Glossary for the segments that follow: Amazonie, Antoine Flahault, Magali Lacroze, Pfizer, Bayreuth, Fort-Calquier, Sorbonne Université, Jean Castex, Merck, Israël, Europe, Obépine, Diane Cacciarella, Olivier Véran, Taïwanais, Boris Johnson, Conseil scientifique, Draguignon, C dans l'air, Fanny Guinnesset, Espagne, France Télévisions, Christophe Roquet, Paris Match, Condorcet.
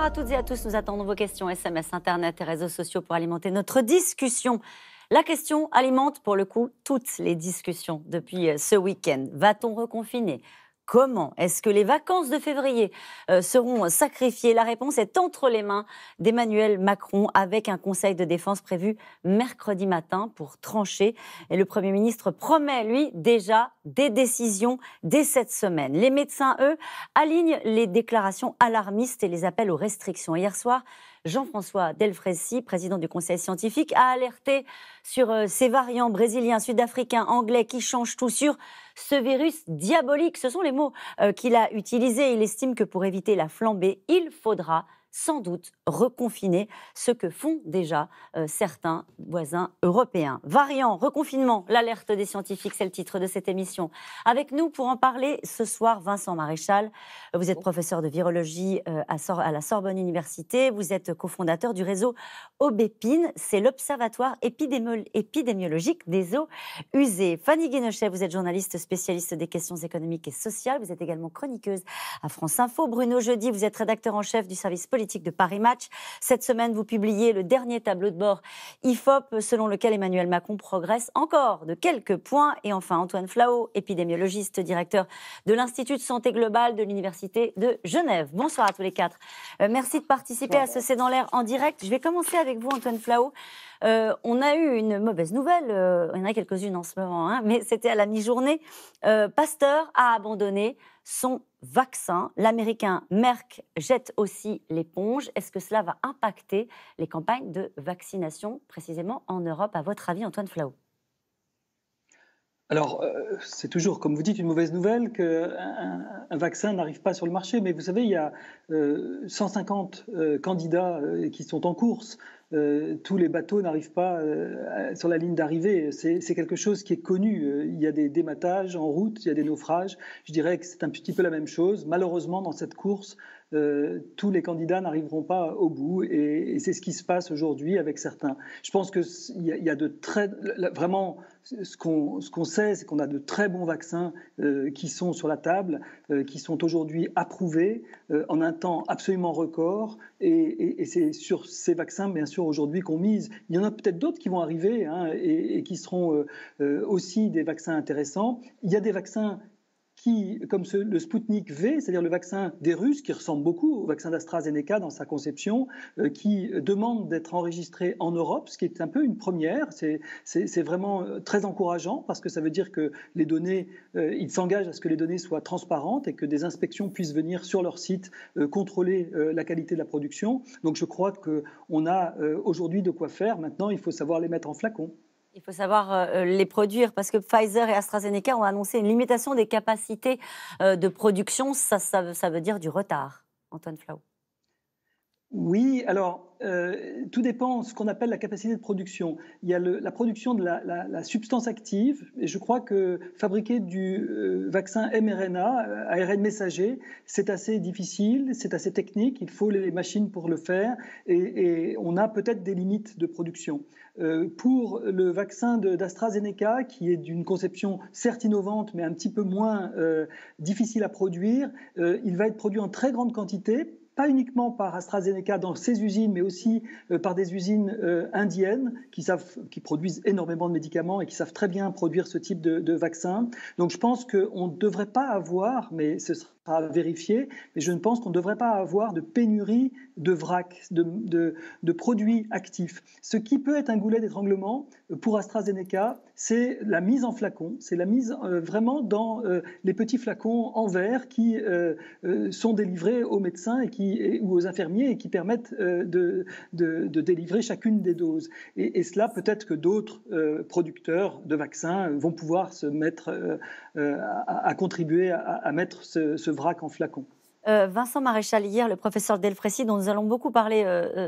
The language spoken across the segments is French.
Bonsoir à toutes et à tous. Nous attendons vos questions SMS, Internet et réseaux sociaux pour alimenter notre discussion. La question alimente, pour le coup, toutes les discussions depuis ce week-end. Va-t-on reconfiner ? Comment est-ce que les vacances de février seront sacrifiées? La réponse est entre les mains d'Emmanuel Macron avec un conseil de défense prévu mercredi matin pour trancher. Et le Premier ministre promet, lui, déjà des décisions dès cette semaine. Les médecins, eux, alignent les déclarations alarmistes et les appels aux restrictions. Hier soir, Jean-François Delfraissy, président du Conseil scientifique, a alerté sur ces variants brésiliens, sud-africains, anglais qui changent tout sur ce virus diabolique. Ce sont les mots qu'il a utilisés. Il estime que pour éviter la flambée, il faudra sans doute reconfiner, ce que font déjà certains voisins européens. Variant, reconfinement, l'alerte des scientifiques, c'est le titre de cette émission. Avec nous pour en parler ce soir, Vincent Maréchal. Vous êtes professeur de virologie à la Sorbonne Université. Vous êtes cofondateur du réseau Obépine. C'est l'observatoire épidémiologique des eaux usées. Fanny Guinnesset, vous êtes journaliste spécialiste des questions économiques et sociales. Vous êtes également chroniqueuse à France Info. Bruno Jeudy, vous êtes rédacteur en chef du service politique de Paris Match. Cette semaine, vous publiez le dernier tableau de bord IFOP, selon lequel Emmanuel Macron progresse encore de quelques points. Et enfin, Antoine Flahault, épidémiologiste, directeur de l'Institut de santé globale de l'Université de Genève. Bonsoir à tous les quatre. Merci de participer à ce C'est dans l'air en direct. Je vais commencer avec vous, Antoine Flahault. On a eu une mauvaise nouvelle, il y en a quelques-unes en ce moment, hein, mais c'était à la mi-journée. Pasteur a abandonné son vaccin. L'américain Merck jette aussi l'éponge. Est-ce que cela va impacter les campagnes de vaccination, précisément en Europe, à votre avis, Antoine Flahault? Alors, c'est toujours, comme vous dites, une mauvaise nouvelle qu'un vaccin n'arrive pas sur le marché. Mais vous savez, il y a 150 candidats qui sont en course. Tous les bateaux n'arrivent pas sur la ligne d'arrivée. C'est quelque chose qui est connu. Il y a des dématages en route, il y a des naufrages. Je dirais que c'est un petit peu la même chose. Malheureusement, dans cette course, tous les candidats n'arriveront pas au bout. Et c'est ce qui se passe aujourd'hui avec certains. Je pense qu'il y a de très... Vraiment, ce qu'on sait, c'est qu'on a de très bons vaccins qui sont sur la table, qui sont aujourd'hui approuvés en un temps absolument record. Et c'est sur ces vaccins, bien sûr, aujourd'hui qu'on mise. Il y en a peut-être d'autres qui vont arriver hein, et qui seront aussi des vaccins intéressants. Il y a des vaccins qui, comme le Sputnik V, c'est-à-dire le vaccin des Russes, qui ressemble beaucoup au vaccin d'AstraZeneca dans sa conception, qui demande d'être enregistré en Europe, ce qui est un peu une première. C'est vraiment très encourageant parce que ça veut dire que les données, ils s'engagent à ce que les données soient transparentes et que des inspections puissent venir sur leur site contrôler la qualité de la production. Donc je crois qu'on a aujourd'hui de quoi faire. Maintenant, il faut savoir les mettre en flacon. Il faut savoir les produire parce que Pfizer et AstraZeneca ont annoncé une limitation des capacités de production. Ça veut dire du retard, Antoine Flahault. Oui, alors... tout dépend de ce qu'on appelle la capacité de production. Il y a la production de la substance active, et je crois que fabriquer du vaccin mRNA, ARN messager, c'est assez difficile, c'est assez technique, il faut les machines pour le faire, et on a peut-être des limites de production. Pour le vaccin d'AstraZeneca, qui est d'une conception certes innovante, mais un petit peu moins difficile à produire, il va être produit en très grande quantité, pas uniquement par AstraZeneca dans ses usines, mais aussi par des usines indiennes qui produisent énormément de médicaments et qui savent très bien produire ce type de vaccin. Donc je pense qu'on ne devrait pas avoir, mais ce sera à vérifier, mais je pense qu'on ne devrait pas avoir de pénurie de vrac, de produits actifs. Ce qui peut être un goulet d'étranglement pour AstraZeneca, c'est la mise en flacon, c'est la mise vraiment dans les petits flacons en verre qui sont délivrés aux médecins ou aux infirmiers et qui permettent de délivrer chacune des doses. Et cela, peut-être que d'autres producteurs de vaccins vont pouvoir se mettre à contribuer à mettre ce vrac en flacon. Vincent Maréchal, hier, le professeur Delfraissy, dont nous allons beaucoup parler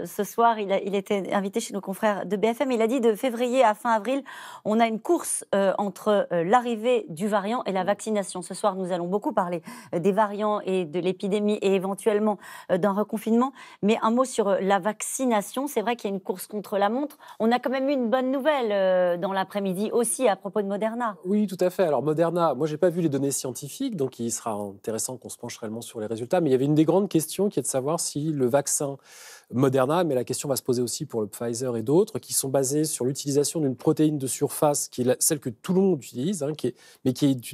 ce soir, il était invité chez nos confrères de BFM, il a dit de février à fin avril, on a une course entre l'arrivée du variant et la vaccination. Ce soir, nous allons beaucoup parler des variants et de l'épidémie et éventuellement d'un reconfinement. Mais un mot sur la vaccination, c'est vrai qu'il y a une course contre la montre. On a quand même eu une bonne nouvelle dans l'après-midi aussi à propos de Moderna. Oui, tout à fait. Alors Moderna, moi, je n'ai pas vu les données scientifiques, donc il sera intéressant qu'on se penche réellement sur les résultats. résultats, mais il y avait une des grandes questions qui est de savoir si le vaccin Moderna, mais la question va se poser aussi pour le Pfizer et d'autres, qui sont basés sur l'utilisation d'une protéine de surface, qui est celle que tout le monde utilise, hein, qui est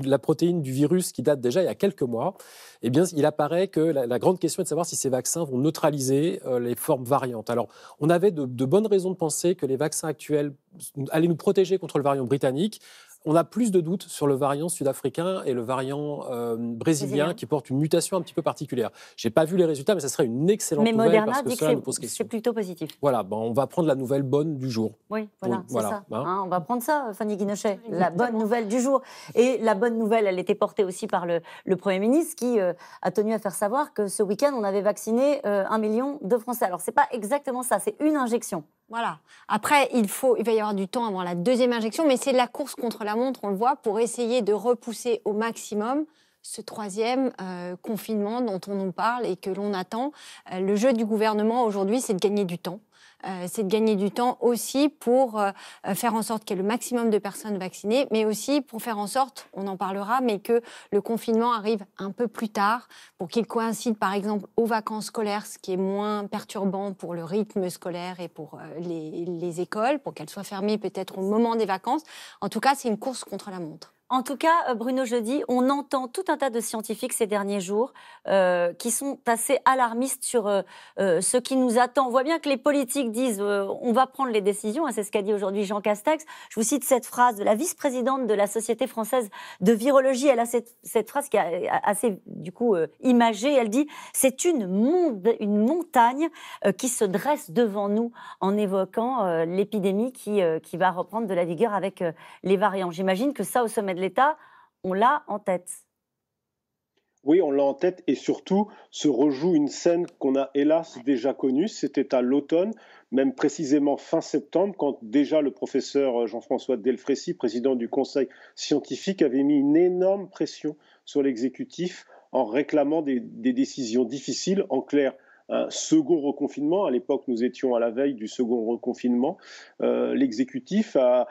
la protéine du virus qui date déjà il y a quelques mois. Eh bien, il apparaît que la grande question est de savoir si ces vaccins vont neutraliser les formes variantes. Alors, on avait de bonnes raisons de penser que les vaccins actuels allaient nous protéger contre le variant britannique. On a plus de doutes sur le variant sud-africain et le variant brésilien qui portent une mutation un petit peu particulière. Je n'ai pas vu les résultats, mais ça serait une excellente nouvelle parce que cela nous pose question. C'est plutôt positif. Voilà, ben on va prendre la nouvelle bonne du jour. Oui, voilà, c'est ça. Hein, on va prendre ça, Fanny Guinnesset, la bonne nouvelle du jour. Et la bonne nouvelle, elle était portée aussi par le Premier ministre qui a tenu à faire savoir que ce week-end, on avait vacciné 1 million de Français. Alors, ce n'est pas exactement ça, c'est une injection. Voilà. Après, il va y avoir du temps avant la deuxième injection, mais c'est la course contre la montre, on le voit, pour essayer de repousser au maximum ce troisième confinement dont on nous parle et que l'on attend. Le jeu du gouvernement aujourd'hui, c'est de gagner du temps. C'est de gagner du temps aussi pour faire en sorte qu'il y ait le maximum de personnes vaccinées, mais aussi pour faire en sorte, on en parlera, mais que le confinement arrive un peu plus tard, pour qu'il coïncide par exemple aux vacances scolaires, ce qui est moins perturbant pour le rythme scolaire et pour les écoles, pour qu'elles soient fermées peut-être au moment des vacances. En tout cas, c'est une course contre la montre. En tout cas, Bruno Jeudy, on entend tout un tas de scientifiques ces derniers jours qui sont assez alarmistes sur ce qui nous attend. On voit bien que les politiques disent on va prendre les décisions, hein, c'est ce qu'a dit aujourd'hui Jean Castex. Je vous cite cette phrase de la vice-présidente de la Société française de virologie. Elle a cette phrase qui est assez du coup imagée. Elle dit « c'est une montagne qui se dresse devant nous » en évoquant l'épidémie qui va reprendre de la vigueur avec les variants. J'imagine que ça, au sommet de l'État, on l'a en tête. Oui, on l'a en tête et surtout se rejoue une scène qu'on a hélas déjà connue. C'était à l'automne, même précisément fin septembre, quand déjà le professeur Jean-François Delfraissy, président du Conseil scientifique, avait mis une énorme pression sur l'exécutif en réclamant des décisions difficiles, en clair. Un second reconfinement, à l'époque nous étions à la veille du second reconfinement, l'exécutif a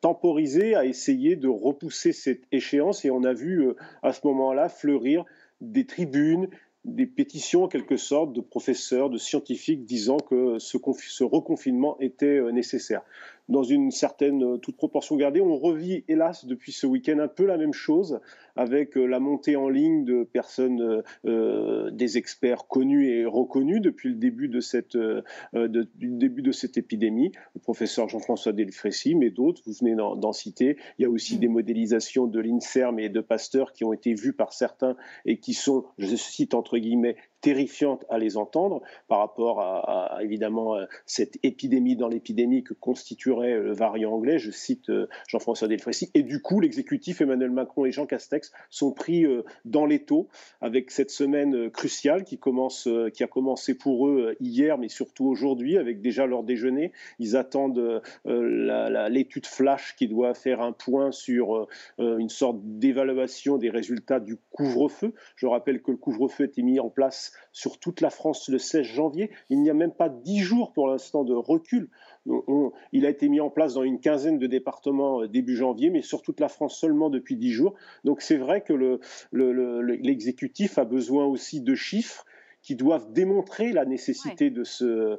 temporisé, a essayé de repousser cette échéance et on a vu à ce moment-là fleurir des tribunes, des pétitions en quelque sorte de professeurs, de scientifiques disant que ce reconfinement était nécessaire. Dans une certaine toute proportion gardée, on revit hélas depuis ce week-end un peu la même chose avec la montée en ligne de personnes, des experts connus et reconnus depuis le début de cette épidémie. Le professeur Jean-François Delfraissy, mais d'autres, vous venez d'en citer. Il y a aussi des modélisations de l'INSERM et de Pasteur qui ont été vues par certains et qui sont, je cite entre guillemets, terrifiante à les entendre par rapport à évidemment cette épidémie dans l'épidémie que constituerait le variant anglais, je cite Jean-François Delfraissy, et du coup l'exécutif Emmanuel Macron et Jean Castex sont pris dans l'étau avec cette semaine cruciale qui a commencé pour eux hier mais surtout aujourd'hui avec déjà leur déjeuner, ils attendent l'étude flash qui doit faire un point sur une sorte d'évaluation des résultats du couvre-feu. Je rappelle que le couvre-feu était mis en place sur toute la France le 16 janvier. Il n'y a même pas 10 jours pour l'instant de recul. Il a été mis en place dans une quinzaine de départements début janvier, mais sur toute la France seulement depuis 10 jours. Donc c'est vrai que l'exécutif a besoin aussi de chiffres qui doivent démontrer la nécessité de ce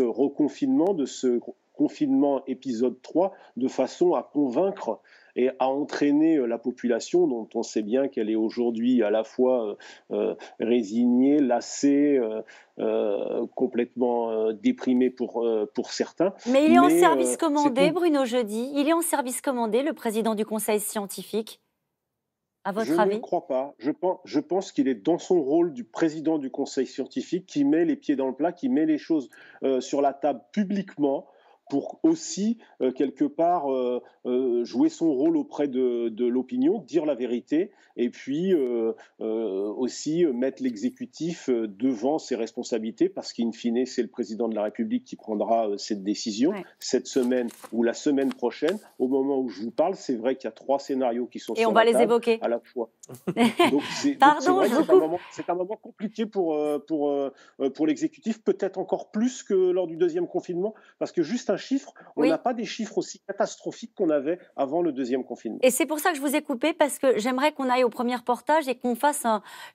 reconfinement, de ce confinement épisode 3, de façon à convaincre et à entraîner la population dont on sait bien qu'elle est aujourd'hui à la fois résignée, lassée, complètement déprimée pour certains. Mais il est en service commandé, Bruno Jeudy. Il est en service commandé, le président du Conseil scientifique, à votre avis ? Je ne crois pas. Je pense qu'il est dans son rôle du président du Conseil scientifique qui met les pieds dans le plat, qui met les choses sur la table publiquement, pour aussi, quelque part, jouer son rôle auprès de l'opinion, dire la vérité, et puis aussi mettre l'exécutif devant ses responsabilités, parce qu'in fine, c'est le président de la République qui prendra cette décision, cette semaine ou la semaine prochaine. Au moment où je vous parle, c'est vrai qu'il y a 3 scénarios qui sont sur la table. Et on va les évoquer. À la fois. Donc, pardon, je vous coupe. C'est un moment compliqué pour l'exécutif, peut-être encore plus que lors du deuxième confinement, parce que juste un chiffre, on n'a pas des chiffres aussi catastrophiques qu'on avait avant le deuxième confinement. Et c'est pour ça que je vous ai coupé, parce que j'aimerais qu'on aille au premier reportage et qu'on fasse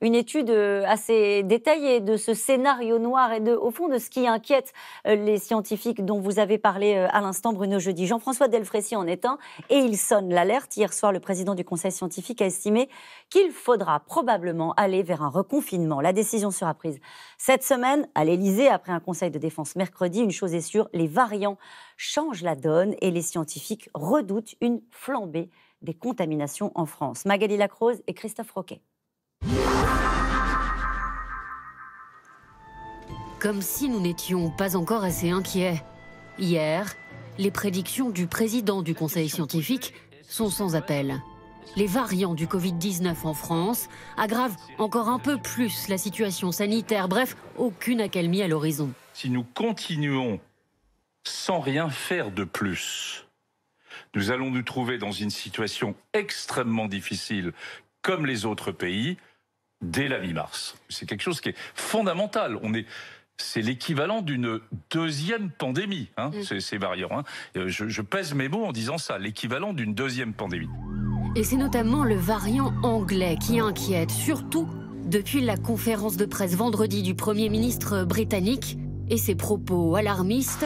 une étude assez détaillée de ce scénario noir et au fond de ce qui inquiète les scientifiques dont vous avez parlé à l'instant, Bruno Jeudy. Jean-François Delfraissy en est un, et il sonne l'alerte. Hier soir, le président du Conseil scientifique a estimé qu'il faudra probablement aller vers un reconfinement. La décision sera prise cette semaine à l'Elysée, après un conseil de défense mercredi. Une chose est sûre, les variants changent la donne et les scientifiques redoutent une flambée des contaminations en France. Magali Lacroze et Christophe Roquet. Comme si nous n'étions pas encore assez inquiets. Hier, les prédictions du président du Conseil scientifique sont sans appel. Les variants du Covid-19 en France aggravent encore un peu plus la situation sanitaire. Bref, aucune accalmie à l'horizon. Si nous continuons sans rien faire de plus, nous allons nous trouver dans une situation extrêmement difficile, comme les autres pays, dès la mi-mars. C'est quelque chose qui est fondamental. C'est l'équivalent d'une deuxième pandémie, hein, ces variants. Hein. Je pèse mes mots en disant ça, l'équivalent d'une deuxième pandémie. Et c'est notamment le variant anglais qui inquiète, surtout depuis la conférence de presse vendredi du Premier ministre britannique et ses propos alarmistes,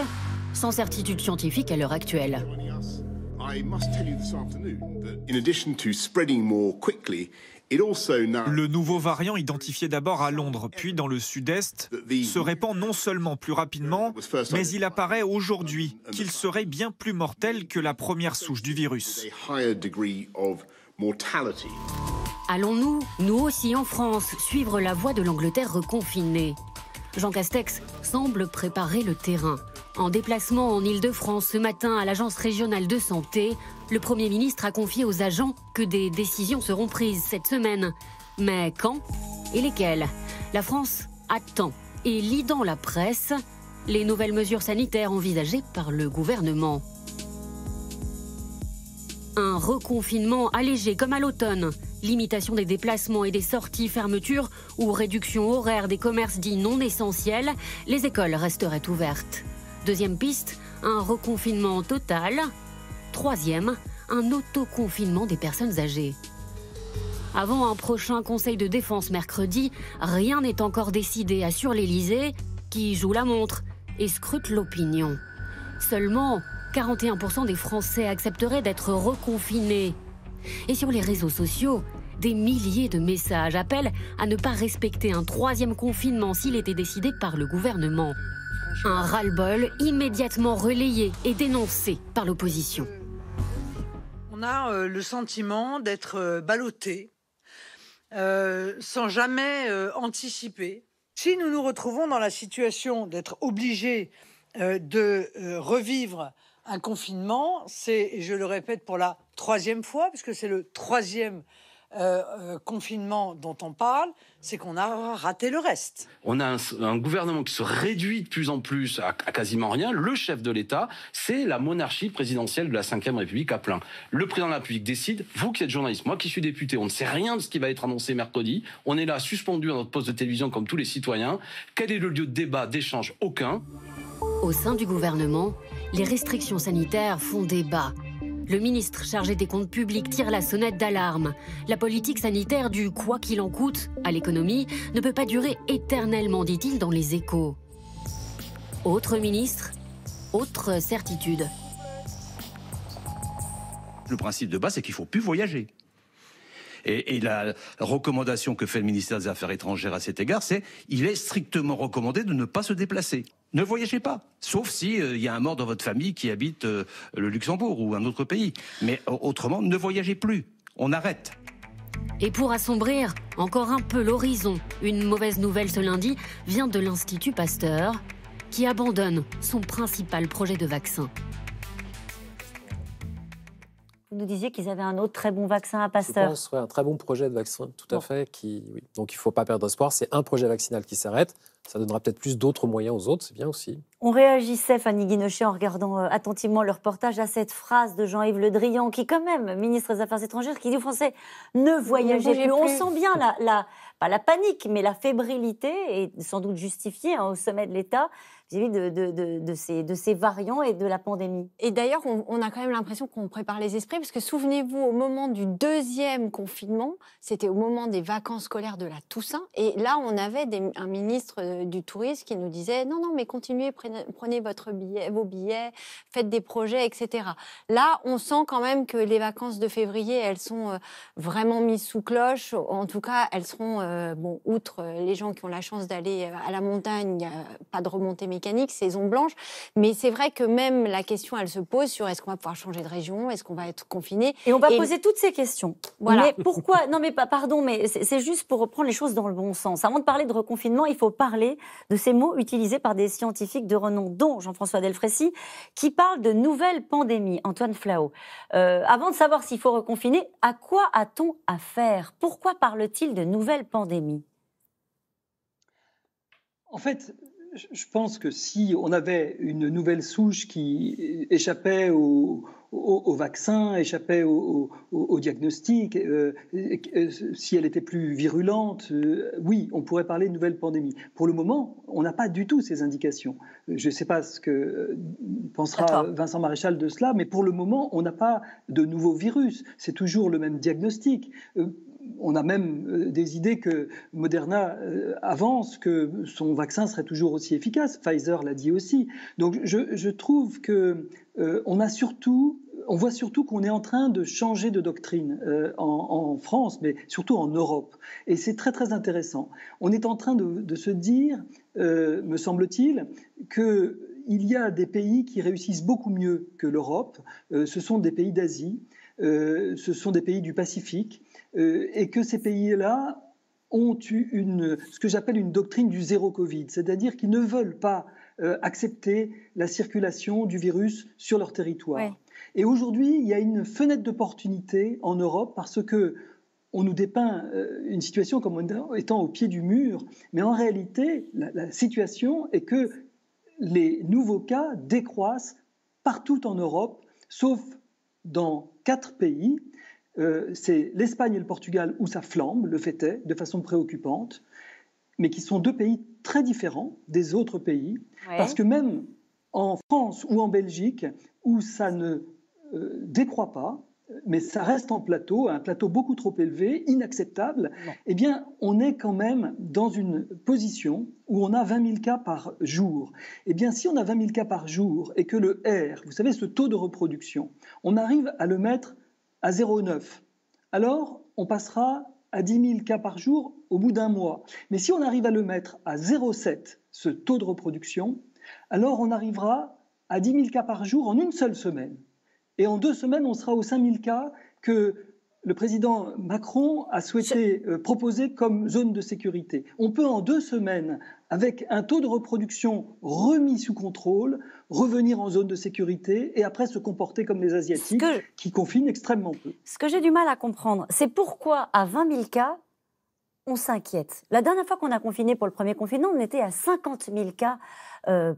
sans certitude scientifique à l'heure actuelle. Le nouveau variant, identifié d'abord à Londres, puis dans le sud-est, se répand non seulement plus rapidement, mais il apparaît aujourd'hui qu'il serait bien plus mortel que la première souche du virus. Allons-nous, nous aussi en France, suivre la voie de l'Angleterre reconfinée? Jean Castex semble préparer le terrain. En déplacement en Île-de-France ce matin à l'Agence régionale de santé, le Premier ministre a confié aux agents que des décisions seront prises cette semaine. Mais quand et lesquelles? La France attend et lit dans la presse les nouvelles mesures sanitaires envisagées par le gouvernement. Un reconfinement allégé comme à l'automne, limitation des déplacements et des sorties, fermeture ou réduction horaire des commerces dits non essentiels, les écoles resteraient ouvertes. Deuxième piste, un reconfinement total. Troisième, un autoconfinement des personnes âgées. Avant un prochain conseil de défense mercredi, rien n'est encore décidé, assure l'Elysée, qui joue la montre et scrute l'opinion. Seulement 41% des Français accepteraient d'être reconfinés. Et sur les réseaux sociaux, des milliers de messages appellent à ne pas respecter un troisième confinement s'il était décidé par le gouvernement. Un ras-le-bol immédiatement relayé et dénoncé par l'opposition. On a le sentiment d'être ballotté, sans jamais anticiper. Si nous nous retrouvons dans la situation d'être obligés de revivre un confinement, c'est, je le répète pour la troisième fois, puisque c'est le troisième confinement dont on parle, c'est qu'on a raté le reste. On a un gouvernement qui se réduit de plus en plus à quasiment rien. Le chef de l'État, c'est la monarchie présidentielle de la Ve République à plein. Le président de la République décide, vous qui êtes journaliste, moi qui suis député, on ne sait rien de ce qui va être annoncé mercredi, on est là suspendu à notre poste de télévision comme tous les citoyens. Quel est le lieu de débat, d'échange? Aucun. Au sein du gouvernement, les restrictions sanitaires font débat. Le ministre chargé des comptes publics tire la sonnette d'alarme. La politique sanitaire du « quoi qu'il en coûte » à l'économie ne peut pas durer éternellement, dit-il dans Les Échos. Autre ministre, autre certitude. Le principe de base, c'est qu'il ne faut plus voyager. Et la recommandation que fait le ministère des Affaires étrangères à cet égard, c'est qu'il est strictement recommandé de ne pas se déplacer. Ne voyagez pas, sauf s'il y a un mort dans votre famille qui habite le Luxembourg ou un autre pays. Mais autrement, ne voyagez plus, on arrête. Et pour assombrir encore un peu l'horizon, une mauvaise nouvelle ce lundi vient de l'Institut Pasteur, qui abandonne son principal projet de vaccin. Vous nous disiez qu'ils avaient un autre très bon vaccin à Pasteur. Je pense, un très bon projet de vaccin, tout à fait. Donc il ne faut pas perdre espoir. C'est un projet vaccinal qui s'arrête. Ça donnera peut-être plus d'autres moyens aux autres, c'est bien aussi. On réagissait, Fanny Guinnesset, en regardant attentivement le reportage, à cette phrase de Jean-Yves Le Drian, qui quand même, ministre des Affaires étrangères, qui dit aux Français « ne voyagez plus ». On sent bien, pas la panique, mais la fébrilité, et sans doute justifiée au sommet de l'État, vis-à-vis de ces variants et de la pandémie. Et d'ailleurs, on a quand même l'impression qu'on prépare les esprits, parce que souvenez-vous, au moment du deuxième confinement, c'était au moment des vacances scolaires de la Toussaint, et là, on avait un ministre du Tourisme qui nous disait « non, mais continuez, prenez vos billets, faites des projets, etc. » Là, on sent quand même que les vacances de février, elles sont vraiment mises sous cloche. En tout cas, elles seront, outre les gens qui ont la chance d'aller à la montagne, pas de remontée mécanique, saison blanche. Mais c'est vrai que même la question, elle se pose sur est-ce qu'on va pouvoir changer de région, est-ce qu'on va être confiné. Et on va poser toutes ces questions. Voilà. Mais pourquoi ? Non, mais pardon, mais c'est juste pour reprendre les choses dans le bon sens. Avant de parler de reconfinement, il faut parler de ces mots utilisés par des scientifiques de renom, dont Jean-François Delfraissy, qui parle de nouvelle pandémie. Antoine Flahault, avant de savoir s'il faut reconfiner, à quoi a-t-on affaire ? Pourquoi parle-t-il de nouvelle pandémie ? En fait, je pense que si on avait une nouvelle souche qui échappait au vaccin, échappait au diagnostic, si elle était plus virulente, oui, on pourrait parler de nouvelle pandémie. Pour le moment, on n'a pas du tout ces indications. Je ne sais pas ce que pensera Vincent Maréchal de cela, mais pour le moment, on n'a pas de nouveau virus. C'est toujours le même diagnostic. On a même des idées que Moderna avance, que son vaccin serait toujours aussi efficace. Pfizer l'a dit aussi. Donc je trouve que on voit surtout qu'on est en train de changer de doctrine en France, mais surtout en Europe. Et c'est très, très intéressant. On est en train de se dire, me semble-t-il, qu'il y a des pays qui réussissent beaucoup mieux que l'Europe. Ce sont des pays d'Asie, ce sont des pays du Pacifique. Et que ces pays-là ont eu ce que j'appelle une doctrine du zéro Covid, c'est-à-dire qu'ils ne veulent pas accepter la circulation du virus sur leur territoire. Ouais. Et aujourd'hui, il y a une fenêtre d'opportunité en Europe parce que on nous dépeint une situation comme étant au pied du mur, mais en réalité, la situation est que les nouveaux cas décroissent partout en Europe, sauf dans 4 pays. C'est l'Espagne et le Portugal où ça flambe, le fait est, de façon préoccupante, mais qui sont 2 pays très différents des autres pays, ouais. Parce que même en France ou en Belgique, où ça ne décroît pas, mais ça reste en plateau, un plateau beaucoup trop élevé, inacceptable, eh bien, on est quand même dans une position où on a 20 000 cas par jour. Eh bien, si on a 20 000 cas par jour et que le R, vous savez, ce taux de reproduction, on arrive à le mettre à 0,9. Alors, on passera à 10 000 cas par jour au bout d'un mois. Mais si on arrive à le mettre à 0,7, ce taux de reproduction, alors on arrivera à 10 000 cas par jour en une seule semaine. Et en 2 semaines, on sera aux 5 000 cas que le président Macron a souhaité proposer comme zone de sécurité. On peut en 2 semaines, avec un taux de reproduction remis sous contrôle, revenir en zone de sécurité et après se comporter comme les Asiatiques qui confinent extrêmement peu. Ce que j'ai du mal à comprendre, c'est pourquoi à 20 000 cas, on s'inquiète. La dernière fois qu'on a confiné pour le premier confinement, on était à 50 000 cas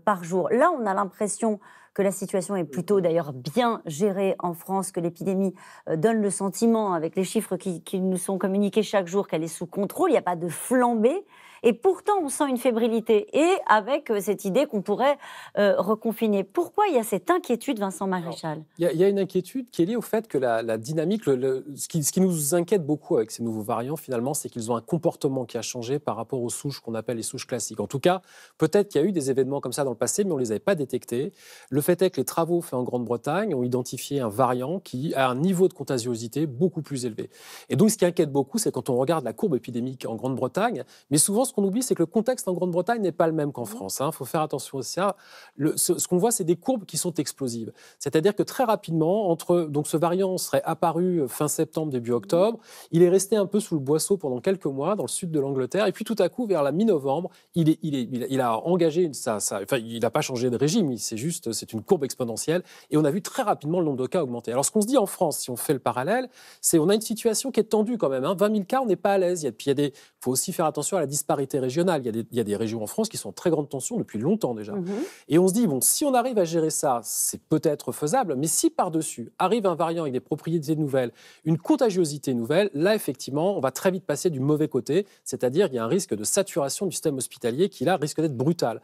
par jour. Là, on a l'impression que la situation est plutôt d'ailleurs bien gérée en France, que l'épidémie donne le sentiment, avec les chiffres qui nous sont communiqués chaque jour, qu'elle est sous contrôle, il n'y a pas de flambée. Et pourtant, on sent une fébrilité, et avec cette idée qu'on pourrait reconfiner. Pourquoi il y a cette inquiétude, Vincent Maréchal ? Il y a une inquiétude qui est liée au fait que la dynamique, ce qui nous inquiète beaucoup avec ces nouveaux variants, finalement, c'est qu'ils ont un comportement qui a changé par rapport aux souches qu'on appelle les souches classiques. En tout cas, peut-être qu'il y a eu des événements comme ça dans le passé, mais on ne les avait pas détectés. Le fait est que les travaux faits en Grande-Bretagne ont identifié un variant qui a un niveau de contagiosité beaucoup plus élevé. Et donc, ce qui inquiète beaucoup, c'est quand on regarde la courbe épidémique en Grande-Bretagne, mais souvent, ce qu'on oublie, c'est que le contexte en Grande-Bretagne n'est pas le même qu'en France. Il faut faire attention aussi à ça. Ce qu'on voit, c'est des courbes qui sont explosives. C'est-à-dire que très rapidement, donc ce variant serait apparu fin septembre, début octobre. Il est resté un peu sous le boisseau pendant quelques mois dans le sud de l'Angleterre. Et puis tout à coup, vers la mi-novembre, il a engagé il n'a pas changé de régime. C'est une courbe exponentielle. Et on a vu très rapidement le nombre de cas augmenter. Alors ce qu'on se dit en France, si on fait le parallèle, c'est qu'on a une situation qui est tendue quand même. 20 000 cas, on n'est pas à l'aise. Il faut aussi faire attention à la disparition disparité régionale. Il y a des régions en France qui sont en très grande tension depuis longtemps déjà. Mmh. Et on se dit, bon, si on arrive à gérer ça, c'est peut-être faisable, mais si par-dessus arrive un variant avec des propriétés nouvelles, une contagiosité nouvelle, là, effectivement, on va très vite passer du mauvais côté, c'est-à-dire qu'il y a un risque de saturation du système hospitalier qui, là, risque d'être brutal.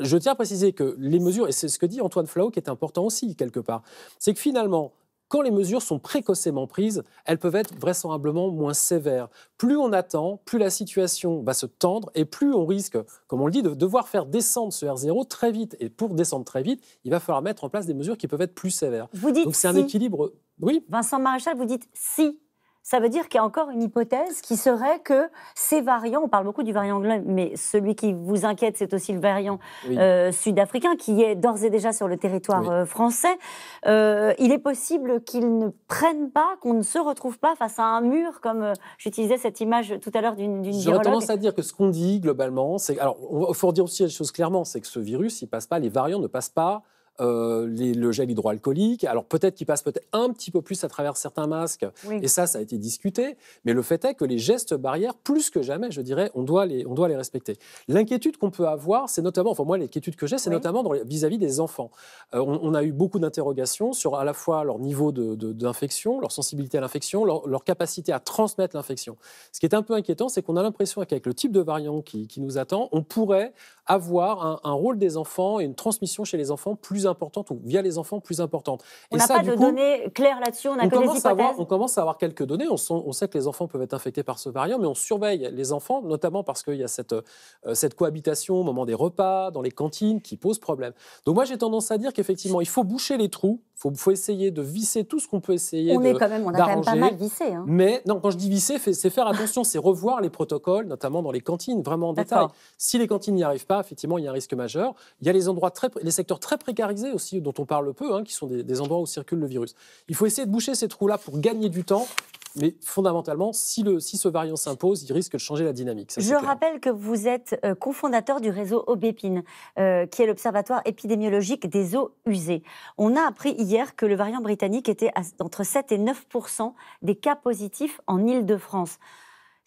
Je tiens à préciser que les mesures, et c'est ce que dit Antoine Flahault qui est important aussi, quelque part, c'est que finalement, quand les mesures sont précocement prises, elles peuvent être vraisemblablement moins sévères. Plus on attend, plus la situation va se tendre et plus on risque, comme on le dit, de devoir faire descendre ce R0 très vite. Et pour descendre très vite, il va falloir mettre en place des mesures qui peuvent être plus sévères. Vous dites donc c'est si. Un équilibre. Oui. Vincent Maréchal, vous dites si. Ça veut dire qu'il y a encore une hypothèse qui serait que ces variants, on parle beaucoup du variant anglais, mais celui qui vous inquiète, c'est aussi le variant oui. Sud-africain qui est d'ores et déjà sur le territoire oui. Français. Il est possible qu'ils ne prennent pas, qu'on ne se retrouve pas face à un mur, comme j'utilisais cette image tout à l'heure d'une virologue. J'aurais tendance à dire que ce qu'on dit globalement, c'est... Alors, il faut dire aussi les choses clairement, c'est que ce virus, il passe pas, les variants ne passent pas le gel hydroalcoolique, alors peut-être qu'il passe peut-être un petit peu plus à travers certains masques, oui. et ça a été discuté, mais le fait est que les gestes barrières, plus que jamais, je dirais, on doit les respecter. L'inquiétude qu'on peut avoir, c'est notamment, enfin moi l'inquiétude que j'ai, c'est oui. notamment vis-à-vis des enfants. On a eu beaucoup d'interrogations sur à la fois leur niveau d'infection, leur sensibilité à l'infection, leur capacité à transmettre l'infection. Ce qui est un peu inquiétant, c'est qu'on a l'impression qu'avec le type de variant qui nous attend, on pourrait avoir un rôle des enfants et une transmission chez les enfants plus importante ou via les enfants plus importante. On n'a pas de données claires là-dessus, on a que des hypothèses. On commence à avoir quelques données, on sait que les enfants peuvent être infectés par ce variant, mais on surveille les enfants, notamment parce qu'il y a cette cohabitation au moment des repas, dans les cantines, qui pose problème. Donc moi j'ai tendance à dire qu'effectivement il faut boucher les trous, il faut essayer de visser tout ce qu'on peut essayer d'arranger. On a quand même pas mal vissé. Hein. Mais non, quand je dis visser, c'est faire attention, c'est revoir les protocoles, notamment dans les cantines, vraiment en détail. Si les cantines n'y arrivent pas, effectivement il y a un risque majeur. Il y a les secteurs très précarisés aussi, dont on parle peu, qui sont des endroits où circule le virus. Il faut essayer de boucher ces trous-là pour gagner du temps, mais fondamentalement, si ce variant s'impose, il risque de changer la dynamique. Ça, Je rappelle que vous êtes cofondateur du réseau Obépine, qui est l'observatoire épidémiologique des eaux usées. On a appris hier que le variant britannique était entre 7 et 9% des cas positifs en Île-de-France.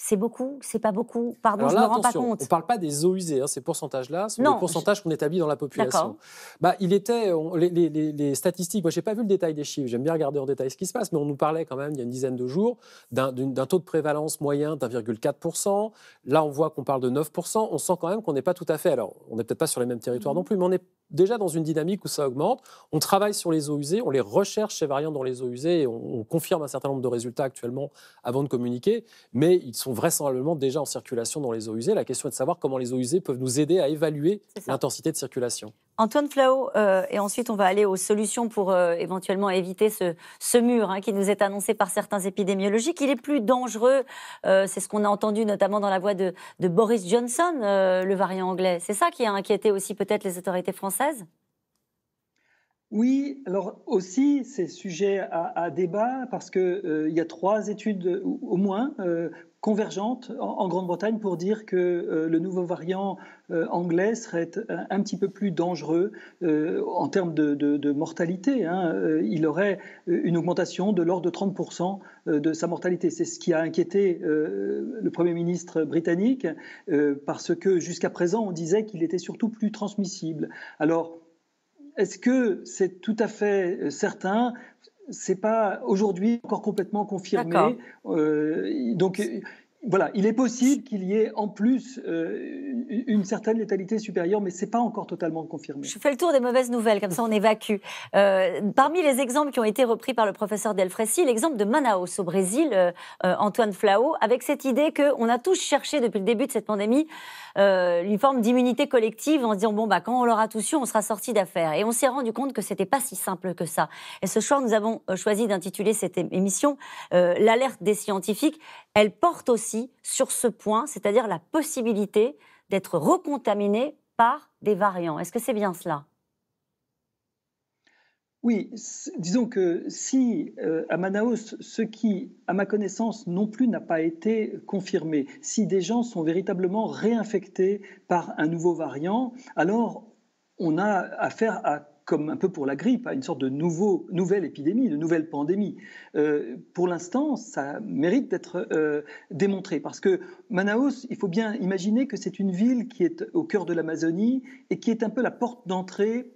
C'est beaucoup, c'est pas beaucoup. Pardon, là, je ne me rends pas compte. On ne parle pas des eaux usées. Ces pourcentages-là sont des pourcentages qu'on établit dans la population. Les statistiques, moi, je n'ai pas vu le détail des chiffres. J'aime bien regarder en détail ce qui se passe, mais on nous parlait quand même, il y a une dizaine de jours, d'un taux de prévalence moyen d'1,4%. Là, on voit qu'on parle de 9%. On sent quand même qu'on n'est pas tout à fait... Alors, on n'est peut-être pas sur les mêmes territoires non plus, mais on est déjà dans une dynamique où ça augmente. On travaille sur les eaux usées, on les recherche, ces variants dans les eaux usées, et on confirme un certain nombre de résultats actuellement avant de communiquer, mais ils sont vraisemblablement déjà en circulation dans les eaux usées. La question est de savoir comment les eaux usées peuvent nous aider à évaluer l'intensité de circulation. Antoine Flahault, et ensuite on va aller aux solutions pour éventuellement éviter ce mur qui nous est annoncé par certains épidémiologiques. Il est plus dangereux, c'est ce qu'on a entendu notamment dans la voix de Boris Johnson, le variant anglais. C'est ça qui a inquiété aussi peut-être les autorités françaises ? Oui, alors aussi, c'est sujet à débat parce qu'il y a 3 études au moins convergentes en Grande-Bretagne pour dire que le nouveau variant anglais serait un petit peu plus dangereux en termes de mortalité. Il aurait une augmentation de l'ordre de 30% de sa mortalité. C'est ce qui a inquiété le Premier ministre britannique parce que jusqu'à présent, on disait qu'il était surtout plus transmissible. Alors, est-ce que c'est tout à fait certain ? Ce n'est pas aujourd'hui encore complètement confirmé. Donc voilà, il est possible qu'il y ait en plus une certaine létalité supérieure, mais ce n'est pas encore totalement confirmé. Je fais le tour des mauvaises nouvelles, comme ça on évacue. Parmi les exemples qui ont été repris par le professeur Delfraissy, l'exemple de Manaus au Brésil, Antoine Flahault, avec cette idée qu'on a tous cherché depuis le début de cette pandémie une forme d'immunité collective en se disant, bon, bah, quand on l'aura tous eu, on sera sorti d'affaires. Et on s'est rendu compte que ce n'était pas si simple que ça. Et ce soir, nous avons choisi d'intituler cette émission l'alerte des scientifiques. Elle porte aussi sur ce point, c'est-à-dire la possibilité d'être recontaminé par des variants. Est-ce que c'est bien cela ? Oui, disons que si à Manaus, ce qui, à ma connaissance, non plus n'a pas été confirmé, si des gens sont véritablement réinfectés par un nouveau variant, alors on a affaire à comme un peu pour la grippe, à une sorte de nouvelle épidémie, de nouvelle pandémie. Pour l'instant, ça mérite d'être démontré, parce que Manaus, il faut bien imaginer que c'est une ville qui est au cœur de l'Amazonie et qui est un peu la porte d'entrée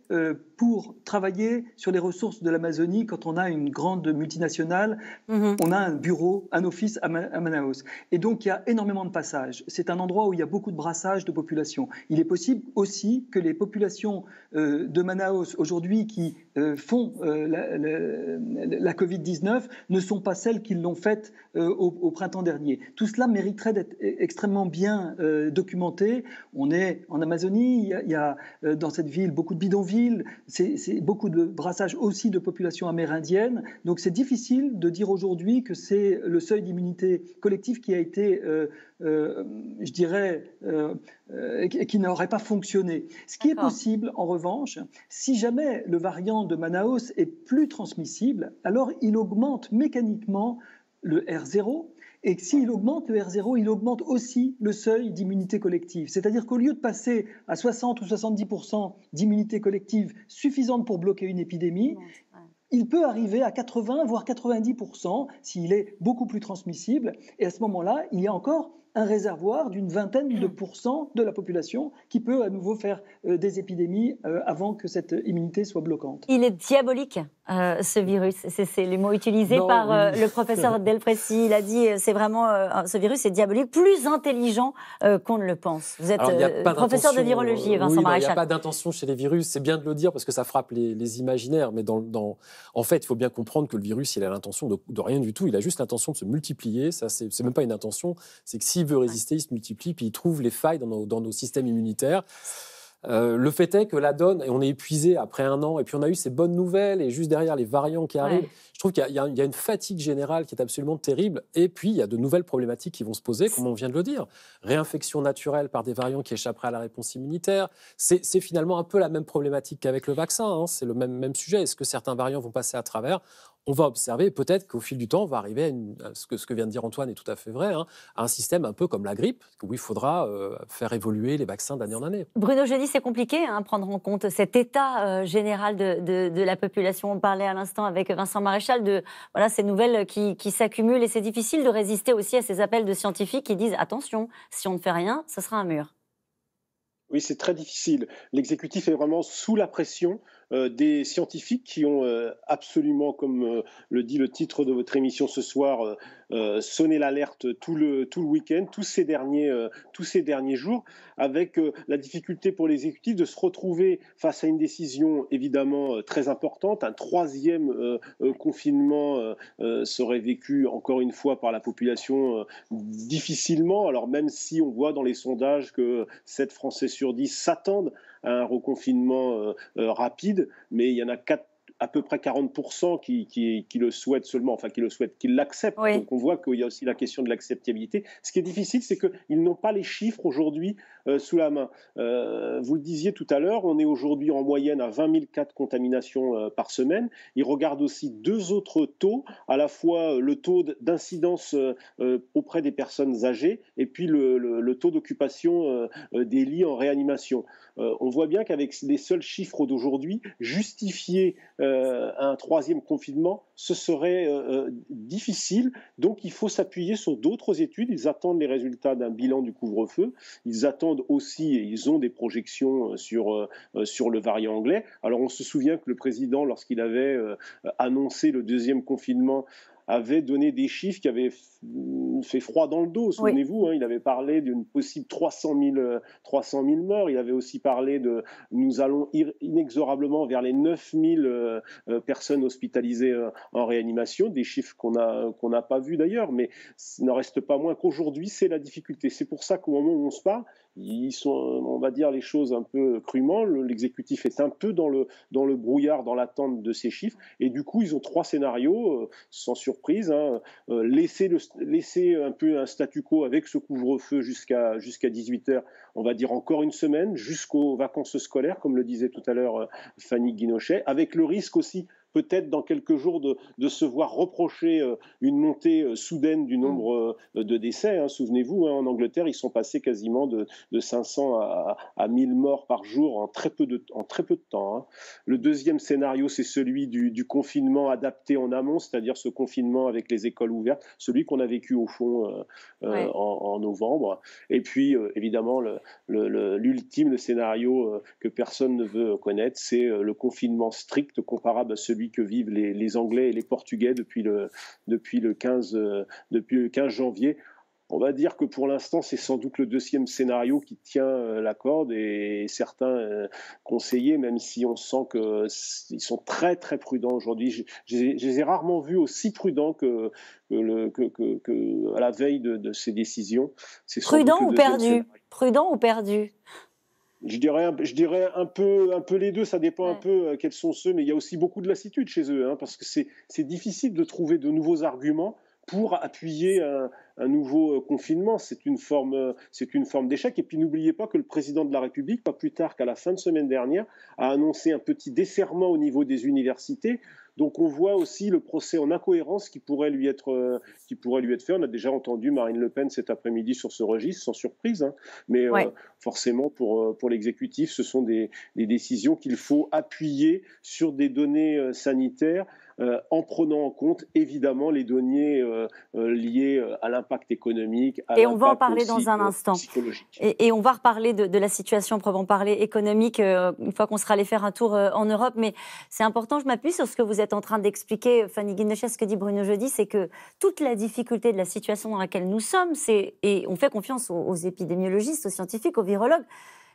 pour travailler sur les ressources de l'Amazonie. Quand on a une grande multinationale, on a un bureau, un office à Manaus. Et donc, il y a énormément de passages. C'est un endroit où il y a beaucoup de brassage de population. Il est possible aussi que les populations de Manaus, aujourd'hui, qui font la Covid-19, ne sont pas celles qui l'ont faite au printemps dernier. Tout cela mériterait d'être extrêmement bien documenté. On est en Amazonie, il y a dans cette ville beaucoup de bidonvilles, c'est beaucoup de brassage aussi de population amérindienne. Donc c'est difficile de dire aujourd'hui que c'est le seuil d'immunité collective qui a été, je dirais, qui n'aurait pas fonctionné. Ce qui est possible, en revanche, si jamais le variant de Manaus est plus transmissible, alors il augmente mécaniquement le R0. Et s'il augmente le R0, il augmente aussi le seuil d'immunité collective. C'est-à-dire qu'au lieu de passer à 60 ou 70% d'immunité collective suffisante pour bloquer une épidémie, il peut arriver à 80 voire 90% s'il est beaucoup plus transmissible. Et à ce moment-là, il y a encore un réservoir d'une vingtaine de pourcents de la population qui peut à nouveau faire des épidémies avant que cette immunité soit bloquante. Il est diabolique, ce virus. C'est les mots utilisés par le professeur Delfraissy. Il a dit c'est vraiment ce virus est diabolique, plus intelligent qu'on ne le pense. Vous êtes professeur de virologie, Vincent Maréchal. Il n'y a pas d'intention chez les virus. C'est bien de le dire parce que ça frappe les imaginaires. Mais en fait, il faut bien comprendre que le virus, il a l'intention de rien du tout. Il a juste l'intention de se multiplier. Ça, c'est même pas une intention. C'est que si veut résister, il se multiplie, puis il trouve les failles dans nos systèmes immunitaires. Le fait est que la donne, et on est épuisé après un an, et puis on a eu ces bonnes nouvelles, et juste derrière les variants qui arrivent, je trouve qu'il y a une fatigue générale qui est absolument terrible, et puis il y a de nouvelles problématiques qui vont se poser, comme on vient de le dire. Réinfection naturelle par des variants qui échapperaient à la réponse immunitaire, c'est finalement un peu la même problématique qu'avec le vaccin, hein. C'est le même sujet. Est-ce que certains variants vont passer à travers ? On va observer, peut-être qu'au fil du temps, on va arriver à ce que vient de dire Antoine est tout à fait vrai, hein, à un système un peu comme la grippe, où il faudra faire évoluer les vaccins d'année en année. Bruno Jeudy, c'est compliqué, hein, prendre en compte cet état général de la population. On parlait à l'instant avec Vincent Maréchal de ces nouvelles qui s'accumulent, et c'est difficile de résister aussi à ces appels de scientifiques qui disent « attention, si on ne fait rien, ce sera un mur ». Oui, c'est très difficile. L'exécutif est vraiment sous la pression des scientifiques qui ont absolument, comme le dit le titre de votre émission ce soir, sonné l'alerte tout le week-end, tous ces derniers jours, avec la difficulté pour l'exécutif de se retrouver face à une décision évidemment très importante. Un troisième confinement serait vécu encore une fois par la population difficilement, alors même si on voit dans les sondages que 7 Français sur 10 s'attendent à un reconfinement rapide, mais il y en a à peu près 40% qui le souhaitent seulement, enfin qui l'acceptent. Oui. Donc on voit qu'il y a aussi la question de l'acceptabilité. Ce qui est difficile, c'est qu'ils n'ont pas les chiffres aujourd'hui sous la main. Vous le disiez tout à l'heure, on est aujourd'hui en moyenne à 20 000 cas de contamination par semaine. Ils regardent aussi deux autres taux, à la fois le taux d'incidence auprès des personnes âgées et puis le taux d'occupation des lits en réanimation. On voit bien qu'avec les seuls chiffres d'aujourd'hui, justifier un troisième confinement, ce serait difficile. Donc il faut s'appuyer sur d'autres études. Ils attendent les résultats d'un bilan du couvre-feu. Ils attendent aussi, et ils ont des projections sur le variant anglais. Alors on se souvient que le président, lorsqu'il avait annoncé le deuxième confinement, avait donné des chiffres qui avaient fait froid dans le dos, souvenez-vous, hein, il avait parlé d'une possible 300 000 morts, il avait aussi parlé de « nous allons inexorablement vers les 9 000 personnes hospitalisées en réanimation », des chiffres qu'on n'a pas vus d'ailleurs, mais il n'en reste pas moins qu'aujourd'hui, c'est la difficulté. C'est pour ça qu'au moment où on se parle, ils sont, on va dire les choses un peu crûment, l'exécutif est un peu dans le brouillard, dans l'attente de ces chiffres, et du coup ils ont trois scénarios, sans surprise, hein, laisser un peu un statu quo avec ce couvre-feu jusqu'à 18h, on va dire encore une semaine, jusqu'aux vacances scolaires, comme le disait tout à l'heure Fanny Guinnesset, avec le risque aussi peut-être dans quelques jours de se voir reprocher une montée soudaine du nombre de décès. Hein. Souvenez-vous, hein, en Angleterre, ils sont passés quasiment de 500 à 1000 morts par jour en très peu de temps. Hein. Le deuxième scénario, c'est celui du confinement adapté en amont, c'est-à-dire ce confinement avec les écoles ouvertes, celui qu'on a vécu au fond en novembre. Et puis, évidemment, l'ultime scénario que personne ne veut connaître, c'est le confinement strict comparable à celui que vivent les Anglais et les Portugais depuis le 15 janvier. On va dire que pour l'instant, c'est sans doute le deuxième scénario qui tient la corde et certains conseillers, même si on sent qu'ils sont très très prudents aujourd'hui. Je les ai rarement vus aussi prudents que à la veille de ces décisions. Prudent ou perdu ? Je dirais un peu les deux, ça dépend un peu quels sont ceux, mais il y a aussi beaucoup de lassitude chez eux, hein, parce que c'est difficile de trouver de nouveaux arguments pour appuyer un nouveau confinement. C'est une forme d'échec. Et puis n'oubliez pas que le président de la République, pas plus tard qu'à la fin de semaine dernière, a annoncé un petit desserrement au niveau des universités. Donc on voit aussi le procès en incohérence qui pourrait lui être fait. On a déjà entendu Marine Le Pen cet après-midi sur ce registre, sans surprise. Hein. Mais forcément, pour l'exécutif, ce sont des décisions qu'il faut appuyer sur des données sanitaires, en prenant en compte, évidemment, les données liées à l'impact économique. Et on va en parler dans un instant. Et on va reparler de la situation, probablement parler économique, une fois qu'on sera allé faire un tour en Europe. Mais c'est important, je m'appuie sur ce que vous êtes en train d'expliquer, Fanny Guinnesset, ce que dit Bruno Jeudy, c'est que toute la difficulté de la situation dans laquelle nous sommes, et on fait confiance aux épidémiologistes, aux scientifiques, aux virologues,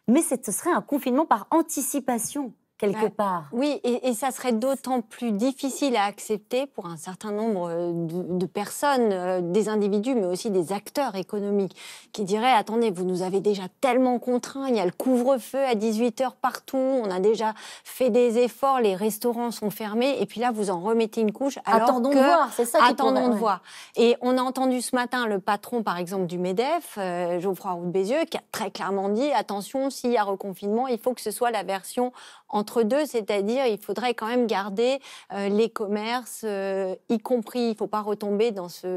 mais ce serait un confinement par anticipation. Quelque part. Oui, et ça serait d'autant plus difficile à accepter pour un certain nombre de personnes, des individus, mais aussi des acteurs économiques, qui diraient, attendez, vous nous avez déjà tellement contraints, il y a le couvre-feu à 18 h partout, on a déjà fait des efforts, les restaurants sont fermés, et puis là, vous en remettez une couche. Attendons de voir. Et on a entendu ce matin le patron, par exemple, du Medef, Geoffroy Roux-Bézieux, qui a très clairement dit, attention, s'il y a reconfinement, il faut que ce soit la version entre deux, c'est-à-dire il faudrait quand même garder les commerces, y compris, il ne faut pas retomber dans cette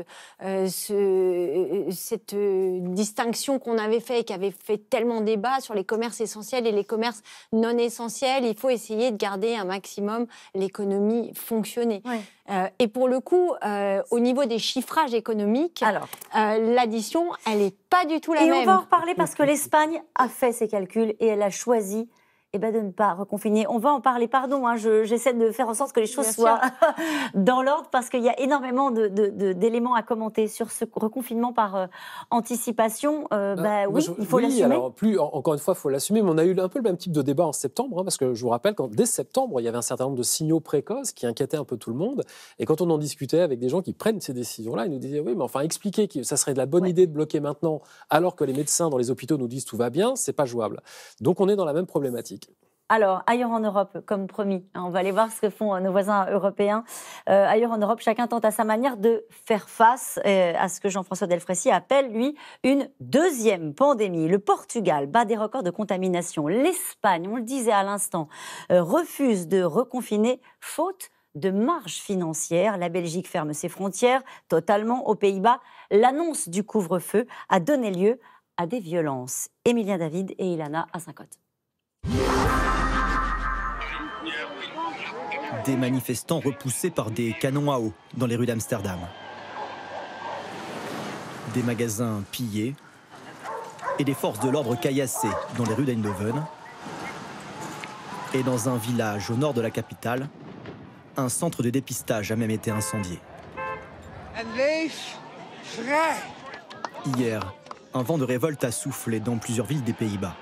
distinction qu'on avait faite et qui avait fait tellement débat sur les commerces essentiels et les commerces non essentiels. Il faut essayer de garder un maximum l'économie fonctionner. Ouais. Et pour le coup, au niveau des chiffrages économiques, l'addition, elle n'est pas du tout la même. Et on va en reparler parce que l'Espagne a fait ses calculs et elle a choisi de ne pas reconfiner. On va en parler, pardon, hein, j'essaie de faire en sorte que les choses soient dans l'ordre, parce qu'il y a énormément d'éléments à commenter sur ce reconfinement par anticipation. Il faut l'assumer. Encore une fois, il faut l'assumer, mais on a eu un peu le même type de débat en septembre, hein, parce que je vous rappelle, dès septembre, il y avait un certain nombre de signaux précoces qui inquiétaient un peu tout le monde, et quand on en discutait avec des gens qui prennent ces décisions-là, ils nous disaient, oui, mais enfin, expliquer que ça serait de la bonne idée de bloquer maintenant, alors que les médecins dans les hôpitaux nous disent tout va bien, c'est pas jouable. Donc on est dans la même problématique. Alors, ailleurs en Europe, comme promis, on va aller voir ce que font nos voisins européens. Ailleurs en Europe, chacun tente à sa manière de faire face à ce que Jean-François Delfraissy appelle, lui, une deuxième pandémie. Le Portugal bat des records de contamination. L'Espagne, on le disait à l'instant, refuse de reconfiner faute de marge financière. La Belgique ferme ses frontières totalement. Aux Pays-Bas, l'annonce du couvre-feu a donné lieu à des violences. Émilien David et Ilana Asincote. Des manifestants repoussés par des canons à eau dans les rues d'Amsterdam. Des magasins pillés et des forces de l'ordre caillassées dans les rues d'Eindhoven. Et dans un village au nord de la capitale, un centre de dépistage a même été incendié. Hier, un vent de révolte a soufflé dans plusieurs villes des Pays-Bas.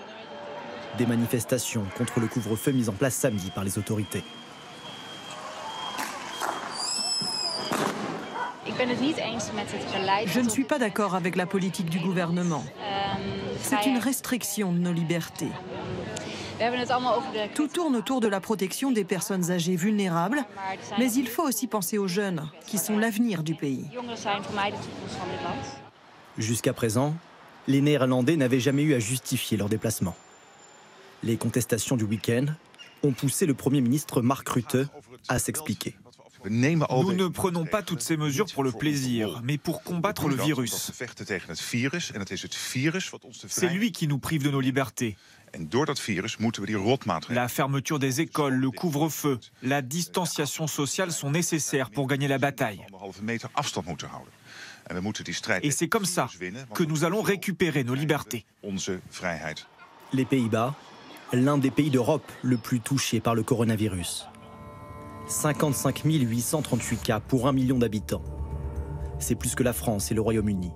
Des manifestations contre le couvre-feu mis en place samedi par les autorités. Je ne suis pas d'accord avec la politique du gouvernement. C'est une restriction de nos libertés. Tout tourne autour de la protection des personnes âgées vulnérables, mais il faut aussi penser aux jeunes, qui sont l'avenir du pays. Jusqu'à présent, les Néerlandais n'avaient jamais eu à justifier leur déplacement. Les contestations du week-end ont poussé le Premier ministre Mark Rutte à s'expliquer. Nous ne prenons pas toutes ces mesures pour le plaisir, mais pour combattre le virus. C'est lui qui nous prive de nos libertés. La fermeture des écoles, le couvre-feu, la distanciation sociale sont nécessaires pour gagner la bataille. Et c'est comme ça que nous allons récupérer nos libertés. Les Pays-Bas, l'un des pays d'Europe le plus touché par le coronavirus. 55 838 cas pour 1 million d'habitants. C'est plus que la France et le Royaume-Uni.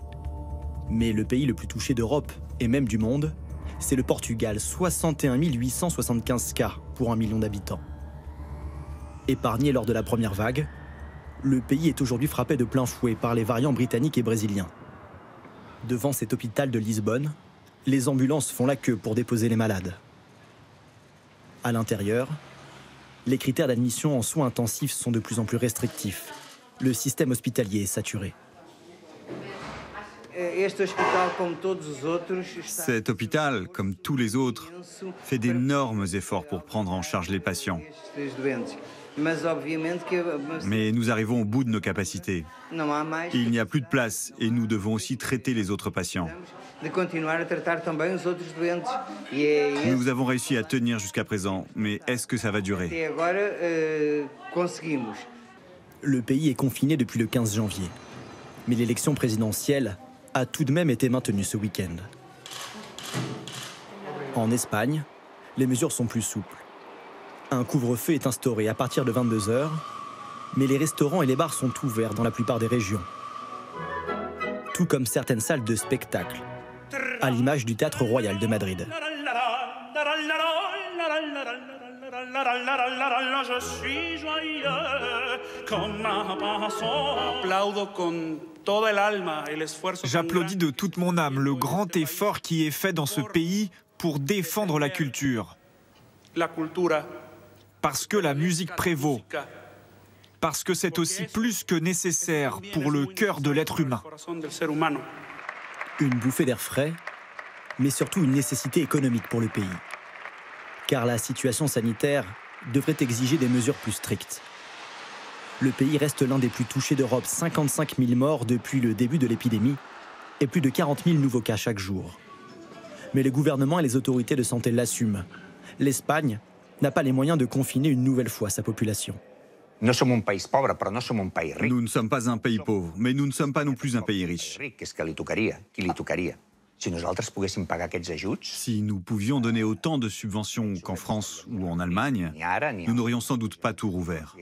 Mais le pays le plus touché d'Europe, et même du monde, c'est le Portugal, 61 875 cas pour 1 million d'habitants. Épargné lors de la première vague, le pays est aujourd'hui frappé de plein fouet par les variants britanniques et brésiliens. Devant cet hôpital de Lisbonne, les ambulances font la queue pour déposer les malades. À l'intérieur, les critères d'admission en soins intensifs sont de plus en plus restrictifs. Le système hospitalier est saturé. Cet hôpital, comme tous les autres, fait d'énormes efforts pour prendre en charge les patients. Mais nous arrivons au bout de nos capacités. Il n'y a plus de place et nous devons aussi traiter les autres patients. Nous avons réussi à tenir jusqu'à présent, mais est-ce que ça va durer? Le pays est confiné depuis le 15 janvier. Mais l'élection présidentielle a tout de même été maintenue ce week-end. En Espagne, les mesures sont plus souples. Un couvre-feu est instauré à partir de 22 h, mais les restaurants et les bars sont ouverts dans la plupart des régions. Tout comme certaines salles de spectacle, à l'image du Théâtre Royal de Madrid. Je suis joyeux. J'applaudis de toute mon âme le grand effort qui est fait dans ce pays pour défendre la culture. Parce que la musique prévaut. Parce que c'est aussi plus que nécessaire pour le cœur de l'être humain. Une bouffée d'air frais, mais surtout une nécessité économique pour le pays. Car la situation sanitaire devrait exiger des mesures plus strictes. Le pays reste l'un des plus touchés d'Europe, 55 000 morts depuis le début de l'épidémie et plus de 40 000 nouveaux cas chaque jour. Mais le gouvernement et les autorités de santé l'assument. L'Espagne n'a pas les moyens de confiner une nouvelle fois sa population. Nous ne sommes pas un pays pauvre, mais nous ne sommes pas non plus un pays riche. Si nous pouvions donner autant de subventions qu'en France ou en Allemagne, nous n'aurions sans doute pas tout rouvert.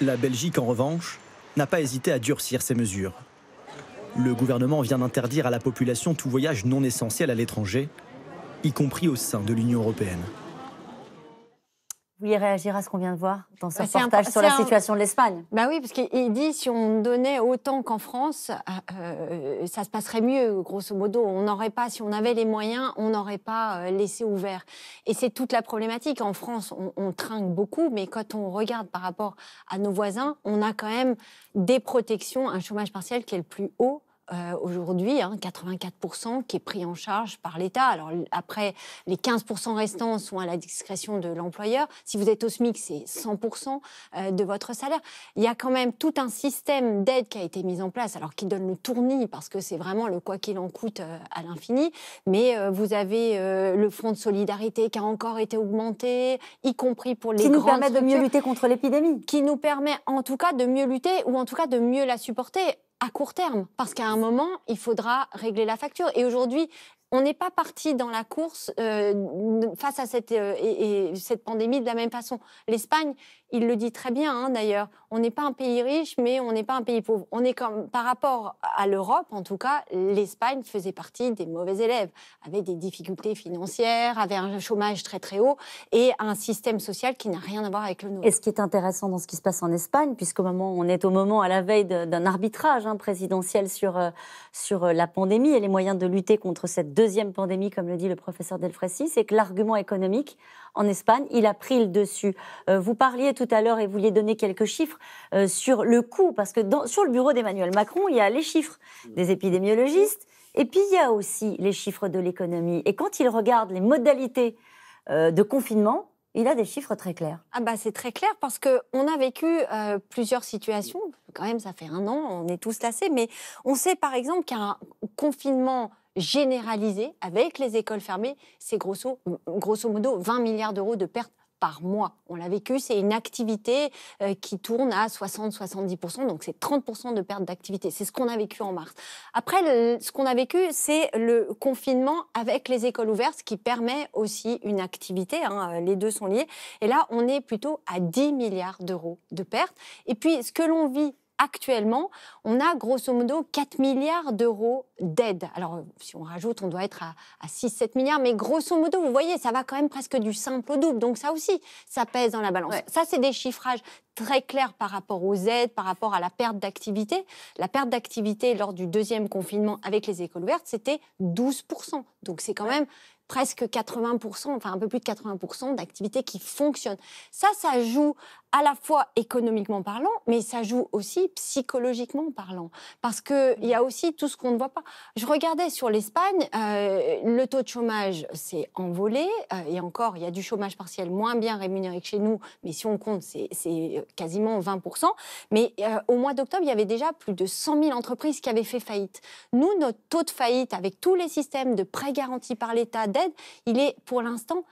La Belgique, en revanche, n'a pas hésité à durcir ses mesures. Le gouvernement vient d'interdire à la population tout voyage non essentiel à l'étranger, y compris au sein de l'Union européenne. Vous voulez réagir à ce qu'on vient de voir dans ce reportage sur la situation de l'Espagne? Bah oui, parce qu'il dit si on donnait autant qu'en France, ça se passerait mieux, grosso modo. On n'aurait pas, si on avait les moyens, on n'aurait pas laissé ouvert. Et c'est toute la problématique. En France, on trinque beaucoup, mais quand on regarde par rapport à nos voisins, on a quand même des protections, un chômage partiel qui est le plus haut. Aujourd'hui, 84% qui est pris en charge par l'État. Alors après, les 15% restants sont à la discrétion de l'employeur. Si vous êtes au SMIC, c'est 100% de votre salaire. Il y a quand même tout un système d'aide qui a été mis en place, alors qui donne le tournis, parce que c'est vraiment le quoi qu'il en coûte à l'infini. Mais vous avez le fonds de solidarité qui a encore été augmenté, y compris pour les grandes structures. Qui nous permet de mieux lutter contre l'épidémie. Qui nous permet en tout cas de mieux lutter, ou en tout cas de mieux la supporter. À court terme, parce qu'à un moment, il faudra régler la facture. Et aujourd'hui, on n'est pas parti dans la course face à cette pandémie de la même façon. L'Espagne, il le dit très bien d'ailleurs, on n'est pas un pays riche, mais on n'est pas un pays pauvre. On est comme, par rapport à l'Europe, en tout cas, l'Espagne faisait partie des mauvais élèves, avait des difficultés financières, avait un chômage très très haut et un système social qui n'a rien à voir avec le nôtre. Et ce qui est intéressant dans ce qui se passe en Espagne, puisqu'au moment, on est au moment à la veille d'un arbitrage présidentiel sur la pandémie et les moyens de lutter contre cette deuxième pandémie, comme le dit le professeur Delfraissy, c'est que l'argument économique en Espagne, il a pris le dessus. Vous parliez tout à l'heure et vous vouliez donner quelques chiffres sur le coût, parce que sur le bureau d'Emmanuel Macron, il y a les chiffres des épidémiologistes et puis il y a aussi les chiffres de l'économie. Et quand il regarde les modalités de confinement, Il a des chiffres très clairs. Ah bah c'est très clair parce qu'on a vécu plusieurs situations. Quand même, ça fait un an, on est tous lassés. Mais on sait par exemple qu'il y a un confinement généralisé avec les écoles fermées. C'est grosso modo 20 milliards d'euros de pertes par mois. On l'a vécu, c'est une activité qui tourne à 60-70%, donc c'est 30% de perte d'activité. C'est ce qu'on a vécu en mars. Après, ce qu'on a vécu, c'est le confinement avec les écoles ouvertes, ce qui permet aussi une activité, hein, les deux sont liés. Et là, on est plutôt à 10 milliards d'euros de pertes. Et puis, ce que l'on vit actuellement, on a grosso modo 4 milliards d'euros d'aide. Alors, si on rajoute, on doit être à 6-7 milliards, mais grosso modo, vous voyez, ça va quand même presque du simple au double. Donc ça aussi, ça pèse dans la balance. Ouais. Ça, c'est des chiffrages très clairs par rapport aux aides, par rapport à la perte d'activité. La perte d'activité lors du deuxième confinement avec les écoles ouvertes, c'était 12%. Donc c'est quand même presque 80%, enfin un peu plus de 80% d'activités qui fonctionnent. Ça, ça joue à la fois économiquement parlant, mais ça joue aussi psychologiquement parlant. Parce qu'il y a aussi tout ce qu'on ne voit pas. Je regardais sur l'Espagne, le taux de chômage s'est envolé, et encore, il y a du chômage partiel moins bien rémunéré que chez nous, mais si on compte, c'est quasiment 20%. Mais au mois d'octobre, il y avait déjà plus de 100 000 entreprises qui avaient fait faillite. Nous, notre taux de faillite, avec tous les systèmes de prêts garantis par l'État, il est pour l'instant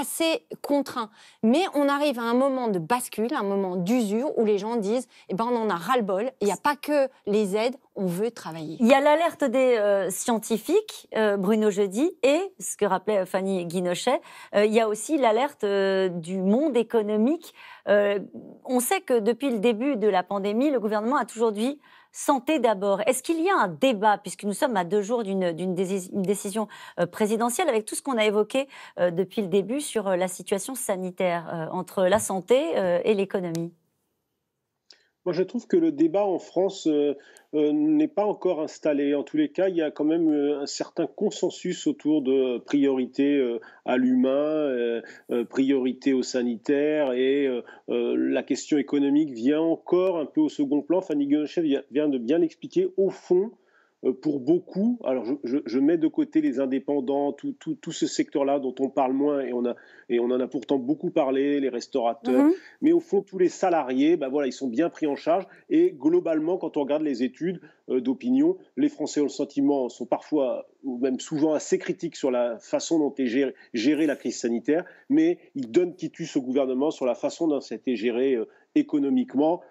assez contraint. Mais on arrive à un moment de bascule, un moment d'usure où les gens disent « eh ben on en a ras-le-bol, il n'y a pas que les aides, on veut travailler ». Il y a l'alerte des scientifiques, Bruno Jeudy, et ce que rappelait Fanny Guinnesset, il y a aussi l'alerte du monde économique. On sait que depuis le début de la pandémie, le gouvernement a toujours dit « santé d'abord ». Est-ce qu'il y a un débat, puisque nous sommes à 2 jours d'une décision présidentielle, avec tout ce qu'on a évoqué depuis le début sur la situation sanitaire entre la santé et l'économie? Moi, je trouve que le débat en France n'est pas encore installé. En tous les cas, il y a quand même un certain consensus autour de priorité à l'humain, priorité au sanitaire, et la question économique vient encore un peu au second plan. Fanny Guinnesset vient de bien l'expliquer. Au fond, pour beaucoup, alors je mets de côté les indépendants, tout ce secteur-là dont on parle moins, et on en a pourtant beaucoup parlé, les restaurateurs, mais au fond, tous les salariés, ben voilà, ils sont bien pris en charge, et globalement, quand on regarde les études d'opinion, les Français ont le sentiment, sont parfois, ou même souvent assez critiques sur la façon dont est gérée la crise sanitaire, mais ils donnent quitus au gouvernement sur la façon dont c'était géré économiquement,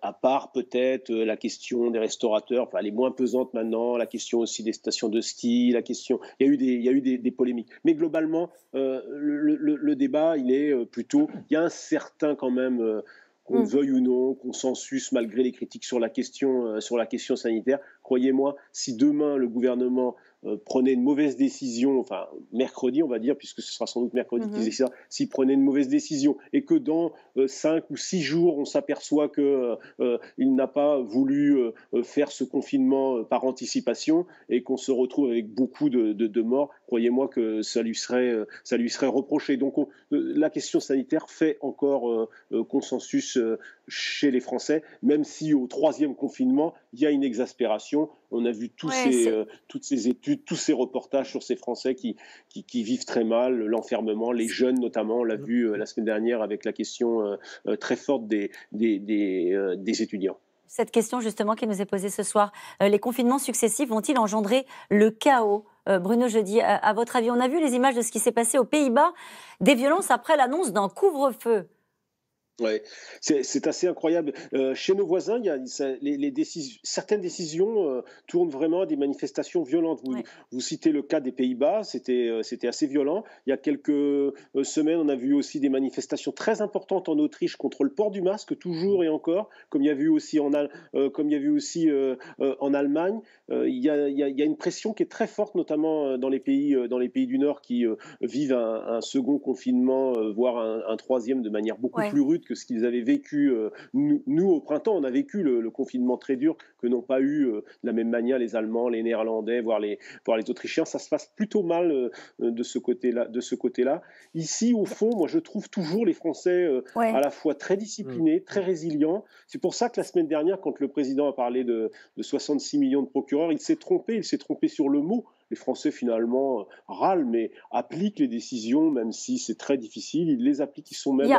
à part peut-être la question des restaurateurs, enfin, elle est moins pesante maintenant, la question aussi des stations de ski, la question... il y a eu des polémiques. Mais globalement, le débat, il est plutôt... Il y a un certain quand même... qu'on veuille ou non, consensus malgré les critiques sur la question sanitaire. Croyez-moi, si demain le gouvernement prenait une mauvaise décision, enfin mercredi on va dire, puisque ce sera sans doute mercredi qu'ils décident, s'il prenait une mauvaise décision et que dans 5 ou 6 jours on s'aperçoit qu'il n'a pas voulu faire ce confinement par anticipation et qu'on se retrouve avec beaucoup de morts, croyez-moi que ça lui serait reproché. Donc la question sanitaire fait encore consensus chez les Français, même si au 3e confinement, il y a une exaspération. On a vu toutes ces études, tous ces reportages sur ces Français qui vivent très mal, l'enfermement, les jeunes notamment, on l'a vu la semaine dernière avec la question très forte des étudiants. Cette question justement qui nous est posée ce soir, les confinements successifs vont-ils engendrer le chaos ? Bruno Jeudy, à votre avis, on a vu les images de ce qui s'est passé aux Pays-Bas, des violences après l'annonce d'un couvre-feu. Ouais, c'est assez incroyable. Chez nos voisins, certaines décisions tournent vraiment à des manifestations violentes. Vous citez le cas des Pays-Bas, c'était assez violent. Il y a quelques semaines, on a vu aussi des manifestations très importantes en Autriche contre le port du masque, toujours et encore, comme il y a eu aussi en Allemagne. Il y a une pression qui est très forte, notamment dans les pays du Nord qui vivent un second confinement, voire un 3e de manière beaucoup plus rude que ce qu'ils avaient vécu. Nous, au printemps, on a vécu le confinement très dur que n'ont pas eu de la même manière les Allemands, les Néerlandais, voire les Autrichiens. Ça se passe plutôt mal de ce côté-là. Ici, au fond, moi, je trouve toujours les Français à la fois très disciplinés, très résilients. C'est pour ça que la semaine dernière, quand le président a parlé de 66 millions de procureurs, il s'est trompé sur le mot. les Français finalement râlent, mais appliquent les décisions, même si c'est très difficile, ils les appliquent, ils sont même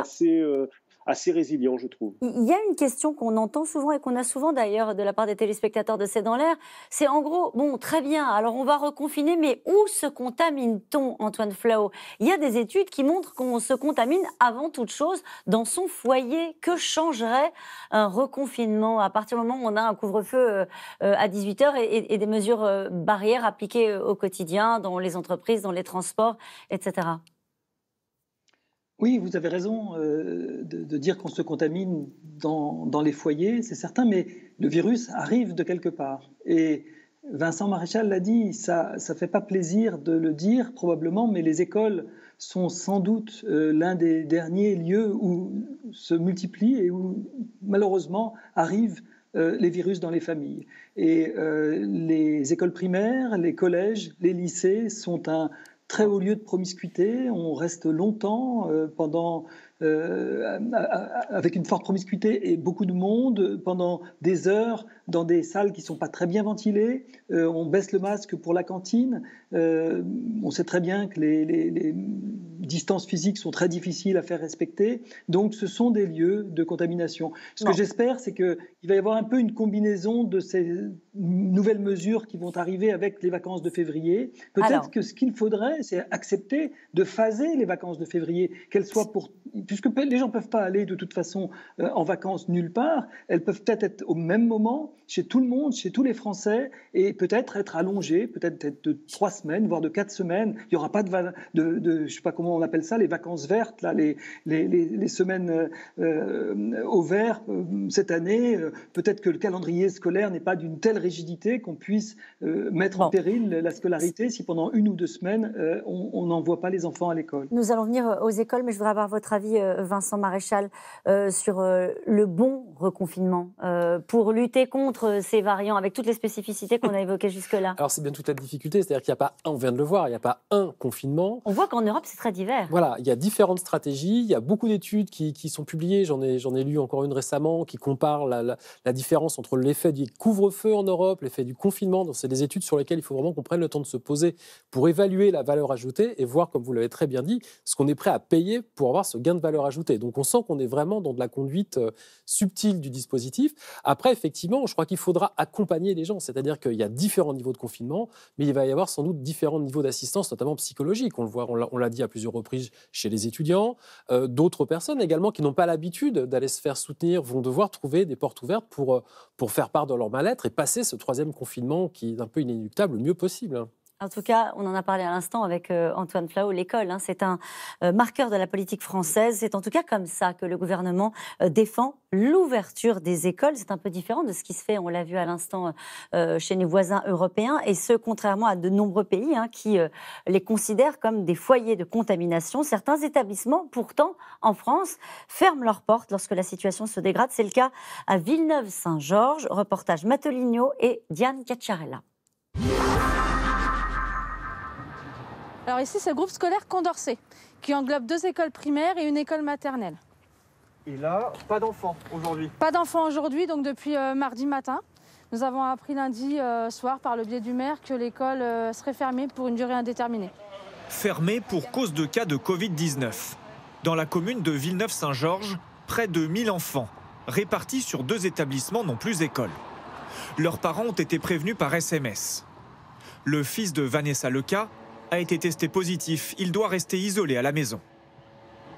assez résilients, je trouve. Il y a une question qu'on entend souvent et qu'on a souvent d'ailleurs de la part des téléspectateurs de C'est dans l'air, c'est en gros, bon, très bien, alors on va reconfiner, mais où se contamine-t-on, Antoine Flahault? Il y a des études qui montrent qu'on se contamine avant toute chose dans son foyer. Que changerait un reconfinement à partir du moment où on a un couvre-feu à 18h et des mesures barrières appliquées au quotidien dans les entreprises, dans les transports, etc.? Oui, vous avez raison de dire qu'on se contamine dans les foyers, c'est certain, mais le virus arrive de quelque part. Et Vincent Maréchal l'a dit, ça ne fait pas plaisir de le dire probablement, mais les écoles sont sans doute l'un des derniers lieux où se multiplient et où malheureusement arrivent les virus dans les familles. Et les écoles primaires, les collèges, les lycées sont un très haut lieu de promiscuité, on reste longtemps avec une forte promiscuité et beaucoup de monde pendant des heures dans des salles qui ne sont pas très bien ventilées, on baisse le masque pour la cantine, on sait très bien que les distances physiques sont très difficiles à faire respecter, donc ce sont des lieux de contamination. Ce que j'espère, c'est qu'il va y avoir un peu une combinaison de ces nouvelles mesures qui vont arriver avec les vacances de février. Peut-être que ce qu'il faudrait, c'est accepter de phaser les vacances de février, qu'elles soient pour... Puisque les gens ne peuvent pas aller de toute façon en vacances nulle part, elles peuvent peut-être être au même moment, chez tout le monde, chez tous les Français, et peut-être être allongées, peut-être être de 3 semaines, voire de 4 semaines. Il n'y aura pas de je sais pas comment on appelle ça, les vacances vertes, là, les semaines au vert cette année. Peut-être que le calendrier scolaire n'est pas d'une telle rigidité qu'on puisse mettre en péril la scolarité si pendant 1 ou 2 semaines, on n'envoie pas les enfants à l'école. Nous allons venir aux écoles, mais je voudrais avoir votre avis, Vincent Maréchal, sur le bon reconfinement pour lutter contre ces variants avec toutes les spécificités qu'on a évoquées jusque-là. Alors c'est bien toute la difficulté, c'est-à-dire qu'il n'y a pas un, on vient de le voir, il n'y a pas un confinement. On voit qu'en Europe c'est très divers. Voilà, il y a différentes stratégies, il y a beaucoup d'études qui sont publiées, j'en ai lu encore une récemment qui compare la différence entre l'effet du couvre-feu en Europe, l'effet du confinement, donc c'est des études sur lesquelles il faut vraiment qu'on prenne le temps de se poser pour évaluer la valeur ajoutée et voir, comme vous l'avez très bien dit, ce qu'on est prêt à payer pour avoir ce gain de valeur ajoutée. Donc on sent qu'on est vraiment dans de la conduite subtile du dispositif. Après, effectivement, je crois qu'il faudra accompagner les gens, c'est-à-dire qu'il y a différents niveaux de confinement, mais il va y avoir sans doute différents niveaux d'assistance, notamment psychologique. On le voit, on l'a dit à plusieurs reprises chez les étudiants. D'autres personnes également qui n'ont pas l'habitude d'aller se faire soutenir vont devoir trouver des portes ouvertes pour faire part de leur mal-être et passer ce 3e confinement qui est un peu inéluctable le mieux possible. En tout cas, on en a parlé à l'instant avec Antoine Flahault, l'école, hein, c'est un marqueur de la politique française. C'est en tout cas comme ça que le gouvernement défend l'ouverture des écoles. C'est un peu différent de ce qui se fait, on l'a vu à l'instant, chez nos voisins européens. Et ce, contrairement à de nombreux pays hein, qui les considèrent comme des foyers de contamination. Certains établissements, pourtant, en France, ferment leurs portes lorsque la situation se dégrade. C'est le cas à Villeneuve-Saint-Georges. Reportage Mateligno et Diane Cacciarella. Alors ici, c'est le groupe scolaire Condorcet, qui englobe 2 écoles primaires et 1 école maternelle. Et là, pas d'enfants aujourd'hui? Pas d'enfants aujourd'hui, donc depuis mardi matin. Nous avons appris lundi soir par le biais du maire que l'école serait fermée pour une durée indéterminée. Fermée pour cause de cas de Covid-19. Dans la commune de Villeneuve-Saint-Georges, près de 1000 enfants, répartis sur 2 établissements non plus écoles. Leurs parents ont été prévenus par SMS. Le fils de Vanessa Leca a été testé positif. Il doit rester isolé à la maison.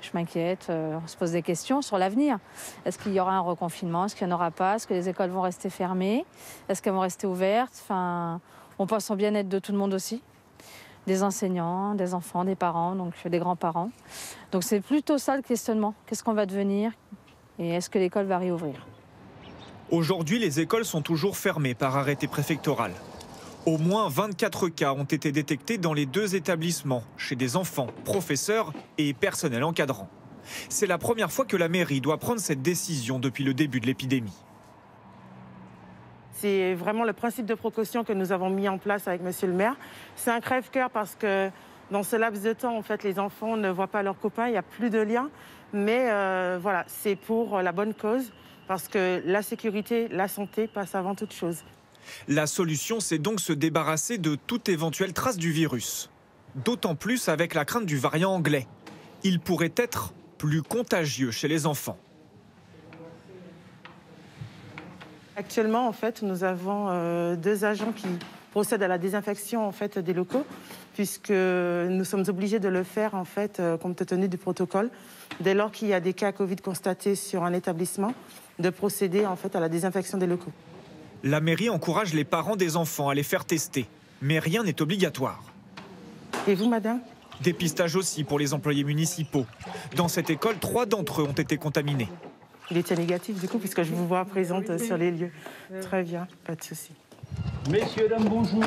Je m'inquiète, on se pose des questions sur l'avenir. Est-ce qu'il y aura un reconfinement? Est-ce qu'il n'y en aura pas? Est-ce que les écoles vont rester fermées? Est-ce qu'elles vont rester ouvertes? Enfin, on pense au bien-être de tout le monde aussi. Des enseignants, des enfants, des parents, donc des grands-parents. Donc c'est plutôt ça le questionnement. Qu'est-ce qu'on va devenir? Et est-ce que l'école va réouvrir? Aujourd'hui, les écoles sont toujours fermées par arrêté préfectoral. Au moins 24 cas ont été détectés dans les 2 établissements, chez des enfants, professeurs et personnel encadrant. C'est la première fois que la mairie doit prendre cette décision depuis le début de l'épidémie. C'est vraiment le principe de précaution que nous avons mis en place avec monsieur le maire. C'est un crève-cœur parce que dans ce laps de temps, en fait, les enfants ne voient pas leurs copains, il n'y a plus de lien. Mais voilà, c'est pour la bonne cause parce que la sécurité, la santé passent avant toute chose. La solution, c'est donc se débarrasser de toute éventuelle trace du virus. D'autant plus avec la crainte du variant anglais. Il pourrait être plus contagieux chez les enfants. Actuellement, en fait, nous avons deux agents qui procèdent à la désinfection en fait, des locaux, puisque nous sommes obligés de le faire en fait, compte tenu du protocole, dès lors qu'il y a des cas Covid constatés sur un établissement, de procéder en fait, à la désinfection des locaux. La mairie encourage les parents des enfants à les faire tester, mais rien n'est obligatoire. Et vous, madame ? Dépistage aussi pour les employés municipaux. Dans cette école, 3 d'entre eux ont été contaminés. Il était négatif, du coup, puisque je vous vois présente sur les lieux. Très bien, pas de souci. Messieurs, dames, bonjour.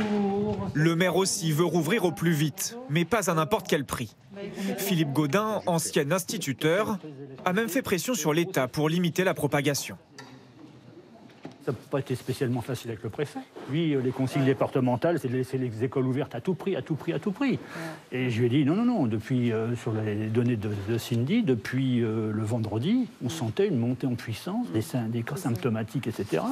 Le maire aussi veut rouvrir au plus vite, mais pas à n'importe quel prix. Philippe Gaudin, ancien instituteur, a même fait pression sur l'État pour limiter la propagation. Ça n'a pas été spécialement facile avec le préfet. Lui, les consignes départementales, c'est de laisser les écoles ouvertes à tout prix, à tout prix, à tout prix. Ouais. Et je lui ai dit, non, non, non, depuis, sur les données de Cindy, depuis le vendredi, on sentait une montée en puissance, des cas symptomatiques, etc.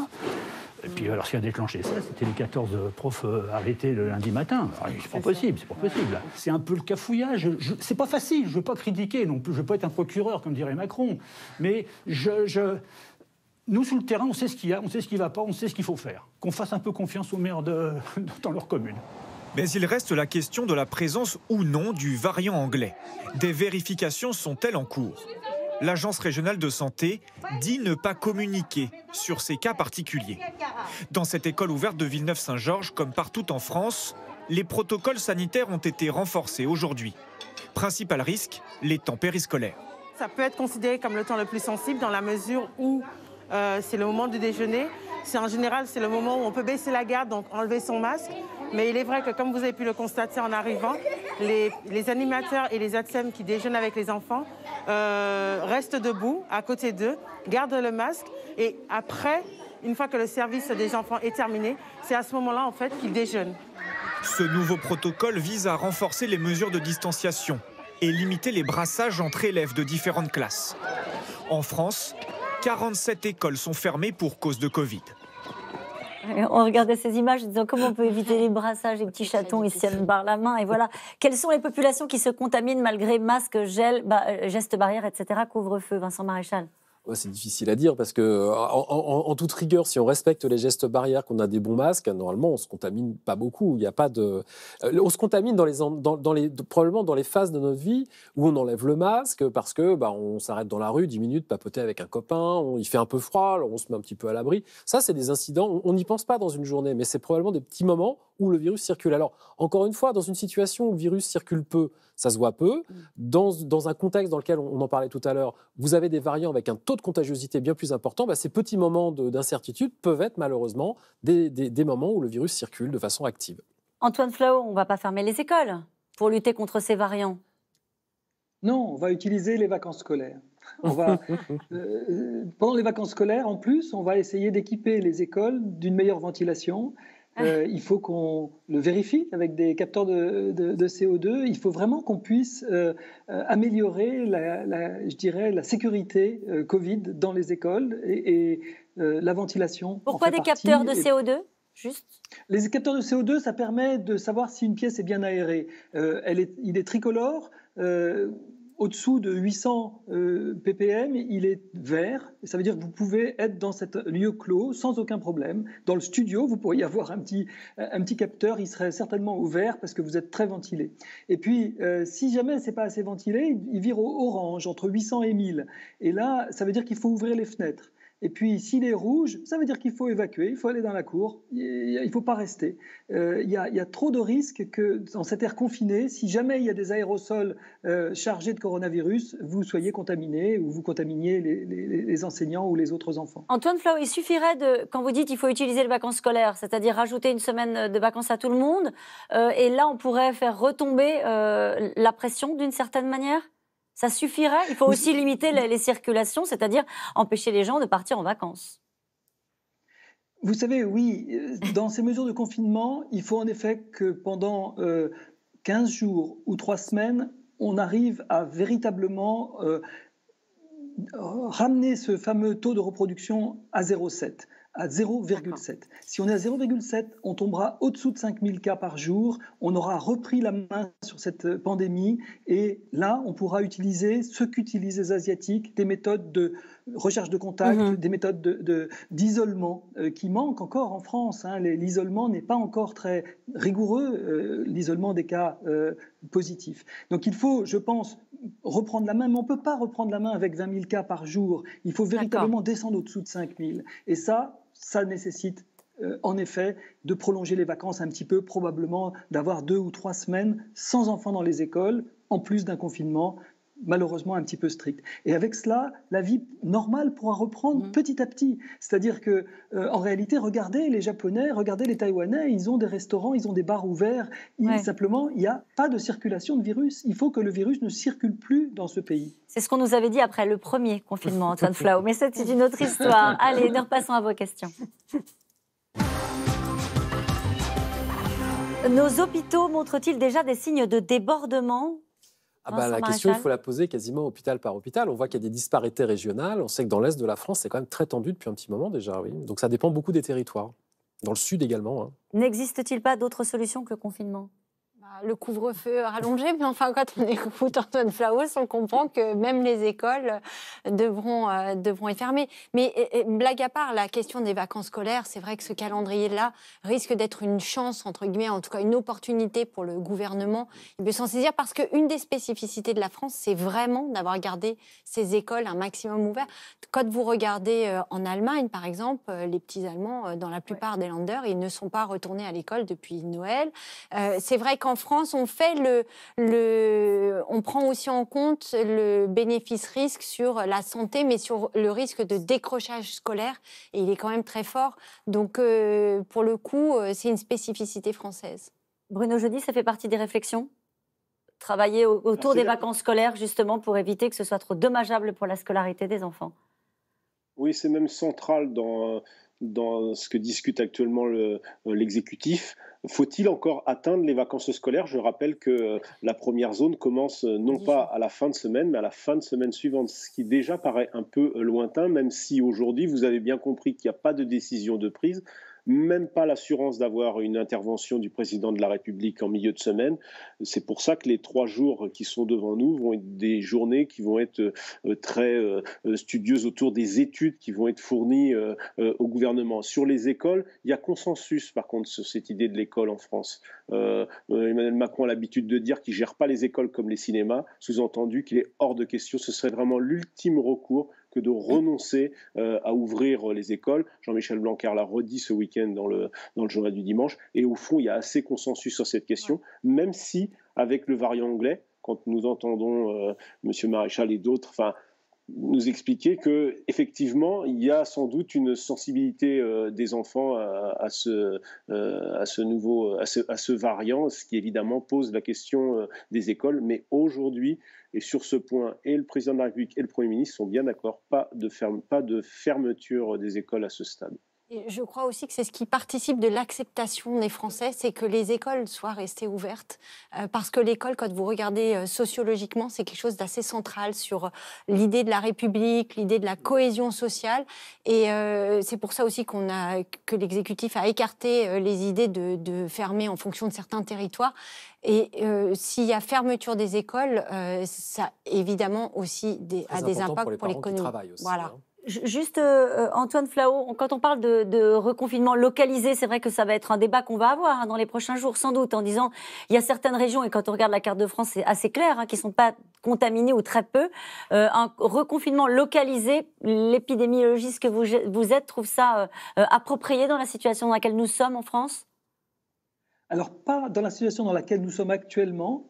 Et puis, alors, ce qui a déclenché ça, c'était les 14 profs arrêtés le lundi matin. C'est pas possible, c'est pas possible. C'est un peu le cafouillage. C'est pas facile, je veux pas critiquer non plus, je veux pas être un procureur, comme dirait Macron. Mais nous, sous le terrain, on sait ce qu'il y a, on sait ce qui ne va pas, on sait ce qu'il faut faire. Qu'on fasse un peu confiance aux maires dans leur commune. Mais il reste la question de la présence ou non du variant anglais. Des vérifications sont-elles en cours? L'Agence régionale de santé dit ne pas communiquer sur ces cas particuliers. Dans cette école ouverte de Villeneuve-Saint-Georges, comme partout en France, les protocoles sanitaires ont été renforcés aujourd'hui. Principal risque, les temps périscolaires. Ça peut être considéré comme le temps le plus sensible dans la mesure où... c'est le moment du déjeuner. En général, c'est le moment où on peut baisser la garde, donc enlever son masque. Mais il est vrai que, comme vous avez pu le constater en arrivant, les animateurs et les ATSEM qui déjeunent avec les enfants restent debout, à côté d'eux, gardent le masque. Et après, une fois que le service des enfants est terminé, c'est à ce moment-là, en fait, qu'ils déjeunent. Ce nouveau protocole vise à renforcer les mesures de distanciation et limiter les brassages entre élèves de différentes classes. En France... 47 écoles sont fermées pour cause de Covid. On regardait ces images en disant comment on peut éviter les brassages, les petits chatons, ils se tiennent par la main et voilà. Quelles sont les populations qui se contaminent malgré masques, gel, gestes barrières, etc. couvre-feu, Vincent Maréchal? C'est difficile à dire parce que, en toute rigueur, si on respecte les gestes barrières, qu'on a des bons masques, normalement, on se contamine pas beaucoup. Il n'y a pas de, on se contamine probablement dans les phases de notre vie où on enlève le masque parce que, on s'arrête dans la rue 10 minutes, papoter avec un copain, il fait un peu froid, alors on se met un petit peu à l'abri. Ça, c'est des incidents. On n'y pense pas dans une journée, mais c'est probablement des petits moments où le virus circule. Alors, encore une fois, dans une situation où le virus circule peu, ça se voit peu. Dans un contexte dans lequel, on en parlait tout à l'heure, vous avez des variants avec un taux de contagiosité bien plus important, ces petits moments d'incertitude peuvent être malheureusement des moments où le virus circule de façon active. Antoine Flahault, on ne va pas fermer les écoles pour lutter contre ces variants? Non, on va utiliser les vacances scolaires. Pendant les vacances scolaires, en plus, on va essayer d'équiper les écoles d'une meilleure ventilation. Il faut qu'on le vérifie avec des capteurs de CO2. Il faut vraiment qu'on puisse améliorer, je dirais, la sécurité Covid dans les écoles et la ventilation. Pourquoi des capteurs de CO2 ? Juste. Les capteurs de CO2, ça permet de savoir si une pièce est bien aérée. Il est tricolore. Au-dessous de 800 ppm, il est vert. Ça veut dire que vous pouvez être dans cet lieu clos sans aucun problème. Dans le studio, vous pourriez avoir un petit capteur. Il serait certainement au vert parce que vous êtes très ventilé. Et puis, si jamais ce n'est pas assez ventilé, il vire au orange, entre 800 et 1000. Et là, ça veut dire qu'il faut ouvrir les fenêtres. Et puis, s'il est rouge, ça veut dire qu'il faut évacuer, il faut aller dans la cour, il ne faut pas rester. Il y a trop de risques que, dans cet air confiné, si jamais il y a des aérosols chargés de coronavirus, vous soyez contaminé ou vous contaminiez les enseignants ou les autres enfants. Antoine Flahault, il suffirait, quand vous dites qu'il faut utiliser les vacances scolaires, c'est-à-dire rajouter une semaine de vacances à tout le monde, et là, on pourrait faire retomber la pression d'une certaine manière ? Ça suffirait? Il faut aussi limiter les circulations, c'est-à-dire empêcher les gens de partir en vacances. Vous savez, oui, dans ces mesures de confinement, il faut en effet que pendant 15 jours ou 3 semaines, on arrive à véritablement ramener ce fameux taux de reproduction à 0,7. à 0,7. Si on est à 0,7, on tombera au-dessous de 5000 cas par jour, on aura repris la main sur cette pandémie et là, on pourra utiliser ce qu'utilisent les Asiatiques, des méthodes de recherche de contact, des méthodes d'isolement qui manquent encore en France. Hein. L'isolement n'est pas encore très rigoureux, l'isolement des cas positifs. Donc il faut, je pense, reprendre la main, mais on ne peut pas reprendre la main avec 20 000 cas par jour. Il faut véritablement descendre au-dessous de 5 000. Et ça, ça nécessite en effet de prolonger les vacances un petit peu, probablement d'avoir 2 ou 3 semaines sans enfants dans les écoles, en plus d'un confinement malheureusement un petit peu strict. Et avec cela, la vie normale pourra reprendre petit à petit. C'est-à-dire que, en réalité, regardez les Japonais, regardez les Taïwanais, ils ont des restaurants, ils ont des bars ouverts. Simplement, il n'y a pas de circulation de virus. Il faut que le virus ne circule plus dans ce pays. C'est ce qu'on nous avait dit après le premier confinement, Antoine Flahault. Mais c'est une autre histoire. Allez, nous repassons à vos questions. Nos hôpitaux montrent-ils déjà des signes de débordement ? Ah bah, la question, il faut la poser quasiment hôpital par hôpital. On voit qu'il y a des disparités régionales. On sait que dans l'Est de la France, c'est quand même très tendu depuis un petit moment déjà. Oui. Donc ça dépend beaucoup des territoires. Dans le Sud également. Hein. N'existe-t-il pas d'autres solutions que le confinement ? Le couvre-feu rallongé, mais enfin, quand on écoute Antoine Flahault, on comprend que même les écoles devront y fermer. Mais blague à part, la question des vacances scolaires, c'est vrai que ce calendrier-là risque d'être une chance, entre guillemets, en tout cas une opportunité pour le gouvernement de s'en saisir, parce qu'une des spécificités de la France, c'est vraiment d'avoir gardé ces écoles un maximum ouvertes. Quand vous regardez en Allemagne, par exemple, les petits Allemands, dans la plupart des Länder, ils ne sont pas retournés à l'école depuis Noël. C'est vrai qu'en France, on fait on prend aussi en compte le bénéfice-risque sur la santé, mais sur le risque de décrochage scolaire. Et il est quand même très fort. Donc, pour le coup, c'est une spécificité française. Bruno Jeudy, ça fait partie des réflexions ? Travailler autour des vacances scolaires, justement, pour éviter que ce soit trop dommageable pour la scolarité des enfants. Oui, c'est même central dans ce que discute actuellement l'exécutif. Faut-il encore atteindre les vacances scolaires? Je rappelle que la première zone commence non pas à la fin de semaine, mais à la fin de semaine suivante, ce qui déjà paraît un peu lointain, même si aujourd'hui, vous avez bien compris qu'il n'y a pas de décision de prise, même pas l'assurance d'avoir une intervention du président de la République en milieu de semaine. C'est pour ça que les 3 jours qui sont devant nous vont être des journées qui vont être très studieuses autour des études qui vont être fournies au gouvernement. Sur les écoles, il y a consensus par contre sur cette idée de l'école en France. Emmanuel Macron a l'habitude de dire qu'il ne gère pas les écoles comme les cinémas, sous-entendu qu'il est hors de question, ce serait vraiment l'ultime recours que de renoncer à ouvrir les écoles. Jean-Michel Blanquer l'a redit ce week-end dans le journal du dimanche. Et au fond, il y a assez consensus sur cette question, même si, avec le variant anglais, quand nous entendons M. Maréchal et d'autres nous expliquer qu'effectivement, il y a sans doute une sensibilité des enfants à ce variant, ce qui évidemment pose la question des écoles. Mais aujourd'hui, et sur ce point, et le président de la République et le Premier ministre sont bien d'accord, pas de fermeture des écoles à ce stade. Et je crois aussi que c'est ce qui participe de l'acceptation des Français, c'est que les écoles soient restées ouvertes. Parce que l'école, quand vous regardez sociologiquement, c'est quelque chose d'assez central sur l'idée de la République, l'idée de la cohésion sociale. Et c'est pour ça aussi que l'exécutif a écarté les idées de fermer en fonction de certains territoires. Et s'il y a fermeture des écoles, ça évidemment aussi a des impacts pour l'économie. Voilà. Juste, Antoine Flahault, quand on parle de reconfinement localisé, c'est vrai que ça va être un débat qu'on va avoir dans les prochains jours, sans doute, en disant il y a certaines régions, et quand on regarde la carte de France, c'est assez clair, qui ne sont pas contaminées ou très peu. Un reconfinement localisé, l'épidémiologiste que vous êtes trouve ça approprié dans la situation dans laquelle nous sommes en France ? Alors, pas dans la situation dans laquelle nous sommes actuellement,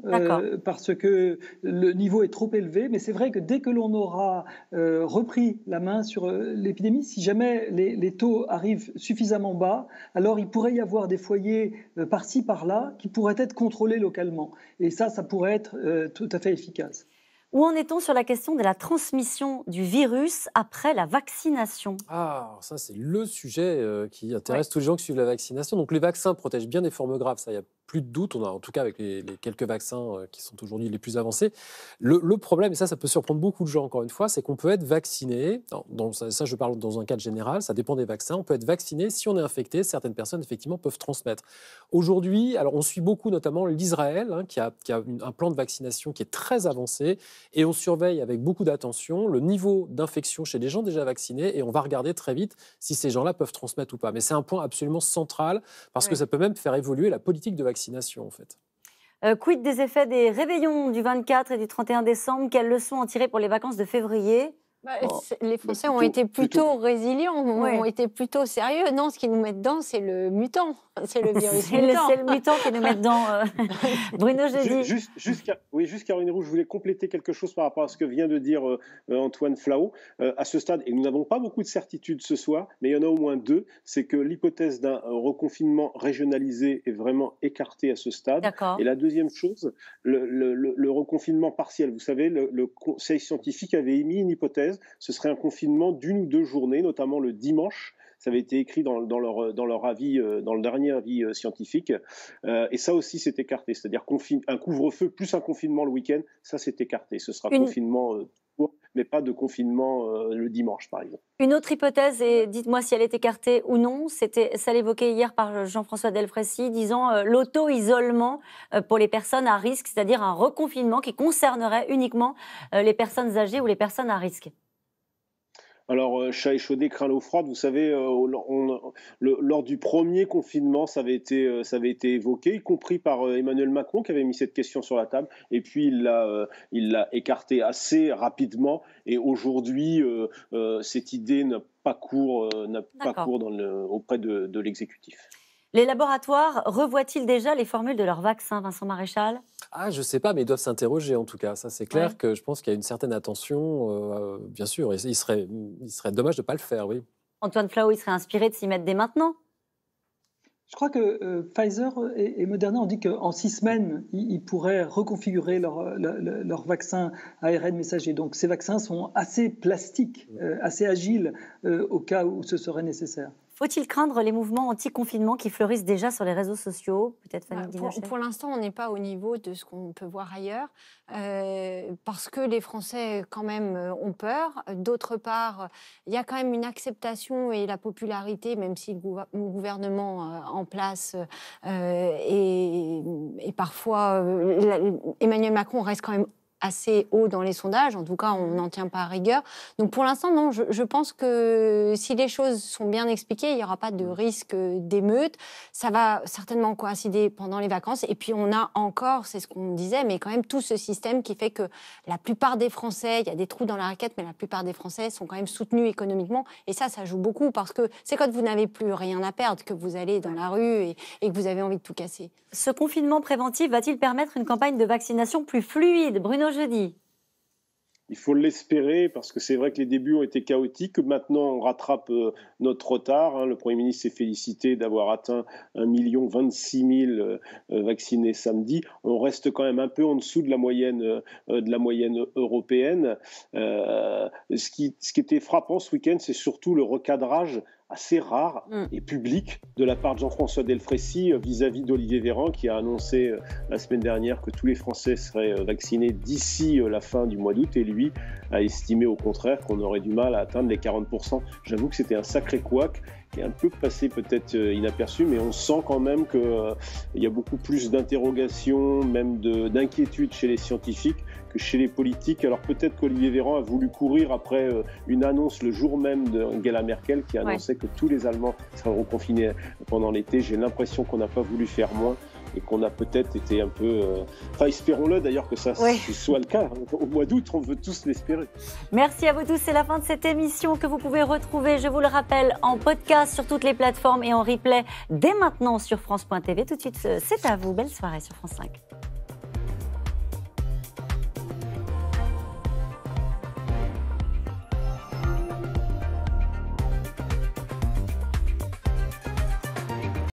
parce que le niveau est trop élevé, mais c'est vrai que dès que l'on aura repris la main sur l'épidémie, si jamais les taux arrivent suffisamment bas, alors il pourrait y avoir des foyers par-ci, par-là, qui pourraient être contrôlés localement. Et ça pourrait être tout à fait efficace. Où en est-on sur la question de la transmission du virus après la vaccination? Ah, ça c'est le sujet qui intéresse tous les gens qui suivent la vaccination. Donc les vaccins protègent bien des formes graves, ça il n'y a plus de doute, on a en tout cas avec les quelques vaccins qui sont aujourd'hui les plus avancés. Le problème, et ça peut surprendre beaucoup de gens encore une fois, c'est qu'on peut être vacciné, ça je parle dans un cadre général, ça dépend des vaccins, on peut être vacciné, si on est infecté, certaines personnes effectivement peuvent transmettre. Aujourd'hui, alors on suit beaucoup notamment l'Israël, hein, qui a un plan de vaccination qui est très avancé, et on surveille avec beaucoup d'attention le niveau d'infection chez les gens déjà vaccinés, et on va regarder très vite si ces gens-là peuvent transmettre ou pas. Mais c'est un point absolument central, parce que ça peut même faire évoluer la politique de vaccination, en fait. Quid des effets des réveillons du 24 et du 31 décembre? Quelles leçons en tirer pour les vacances de février? Les Français ont été plutôt résilients, ont été plutôt sérieux. Non, ce qu'ils nous mettent dedans, c'est le mutant. C'est le virus mutant. C'est le mutant qu'ils nous mettent dedans. Bruno Jeudy. Caroline Roux, je voulais compléter quelque chose par rapport à ce que vient de dire Antoine Flahault. À ce stade, et nous n'avons pas beaucoup de certitudes ce soir, mais il y en a au moins deux, c'est que l'hypothèse d'un reconfinement régionalisé est vraiment écartée à ce stade. Et la deuxième chose, le reconfinement partiel. Vous savez, le Conseil scientifique avait émis une hypothèse. Ce serait un confinement d'une ou deux journées, notamment le dimanche. Ça avait été écrit dans leur avis, dans le dernier avis scientifique. Et ça aussi, c'est écarté. C'est-à-dire un couvre-feu plus un confinement le week-end, ça, c'est écarté. Ce sera confinement court, mais pas de confinement le dimanche, par exemple. Une autre hypothèse, et dites-moi si elle est écartée ou non, c'était celle évoquée hier par Jean-François Delfraissy, disant l'auto-isolement pour les personnes à risque, c'est-à-dire un reconfinement qui concernerait uniquement les personnes âgées ou les personnes à risque. Alors, chat échaudé craint l'eau froide. Vous savez, lors du premier confinement, ça avait été évoqué, y compris par Emmanuel Macron, qui avait mis cette question sur la table. Et puis, il l'a écarté assez rapidement. Et aujourd'hui, cette idée n'a pas cours auprès de l'exécutif. Les laboratoires revoient-ils déjà les formules de leurs vaccins, Vincent Maréchal ? Je ne sais pas, mais ils doivent s'interroger en tout cas. Ça, c'est clair que je pense qu'il y a une certaine attention, bien sûr. Il serait dommage de ne pas le faire, oui. Antoine Flahault, il serait inspiré de s'y mettre dès maintenant ? Je crois que Pfizer et Moderna ont dit qu'en 6 semaines, ils pourraient reconfigurer leur vaccin ARN messager. Donc ces vaccins sont assez plastiques, assez agiles au cas où ce serait nécessaire. Faut-il craindre les mouvements anti-confinement qui fleurissent déjà sur les réseaux sociaux? Peut-être Fanny Guinnesset. Pour l'instant, on n'est pas au niveau de ce qu'on peut voir ailleurs, parce que les Français, quand même, ont peur. D'autre part, il y a quand même une acceptation et la popularité, même si le gouvernement en place et parfois... Emmanuel Macron reste quand même assez haut dans les sondages, en tout cas on n'en tient pas à rigueur. Donc pour l'instant non, je pense que si les choses sont bien expliquées, il n'y aura pas de risque d'émeute, ça va certainement coïncider pendant les vacances, et puis on a encore, c'est ce qu'on disait, mais quand même tout ce système qui fait que la plupart des Français, il y a des trous dans la raquette, mais la plupart des Français sont quand même soutenus économiquement, et ça joue beaucoup, parce que c'est quand vous n'avez plus rien à perdre que vous allez dans la rue et que vous avez envie de tout casser. Ce confinement préventif va-t-il permettre une campagne de vaccination plus fluide, Bruno Jeudy? Il faut l'espérer, parce que c'est vrai que les débuts ont été chaotiques. Maintenant, on rattrape notre retard. Le Premier ministre s'est félicité d'avoir atteint 1 026 000 vaccinés samedi. On reste quand même un peu en dessous de la moyenne européenne. Ce qui était frappant ce week-end, c'est surtout le recadrage assez rare et public de la part de Jean-François Delfraissy vis-à-vis d'Olivier Véran, qui a annoncé la semaine dernière que tous les Français seraient vaccinés d'ici la fin du mois d'août, et lui a estimé au contraire qu'on aurait du mal à atteindre les 40%. J'avoue que c'était un sacré couac qui est un peu passé peut-être inaperçu, mais on sent quand même qu'il y a beaucoup plus d'interrogations, même d'inquiétudes chez les scientifiques que chez les politiques. Alors peut-être qu'Olivier Véran a voulu courir après une annonce le jour même d'Angela Merkel, qui a annoncé que tous les Allemands seraient reconfinés pendant l'été. J'ai l'impression qu'on n'a pas voulu faire moins, et qu'on a peut-être été un peu... Enfin, espérons-le d'ailleurs que ça soit le cas. Au mois d'août, on veut tous l'espérer. Merci à vous tous. C'est la fin de cette émission que vous pouvez retrouver, je vous le rappelle, en podcast sur toutes les plateformes et en replay dès maintenant sur France.tv. Tout de suite, c'est à vous. Belle soirée sur France 5.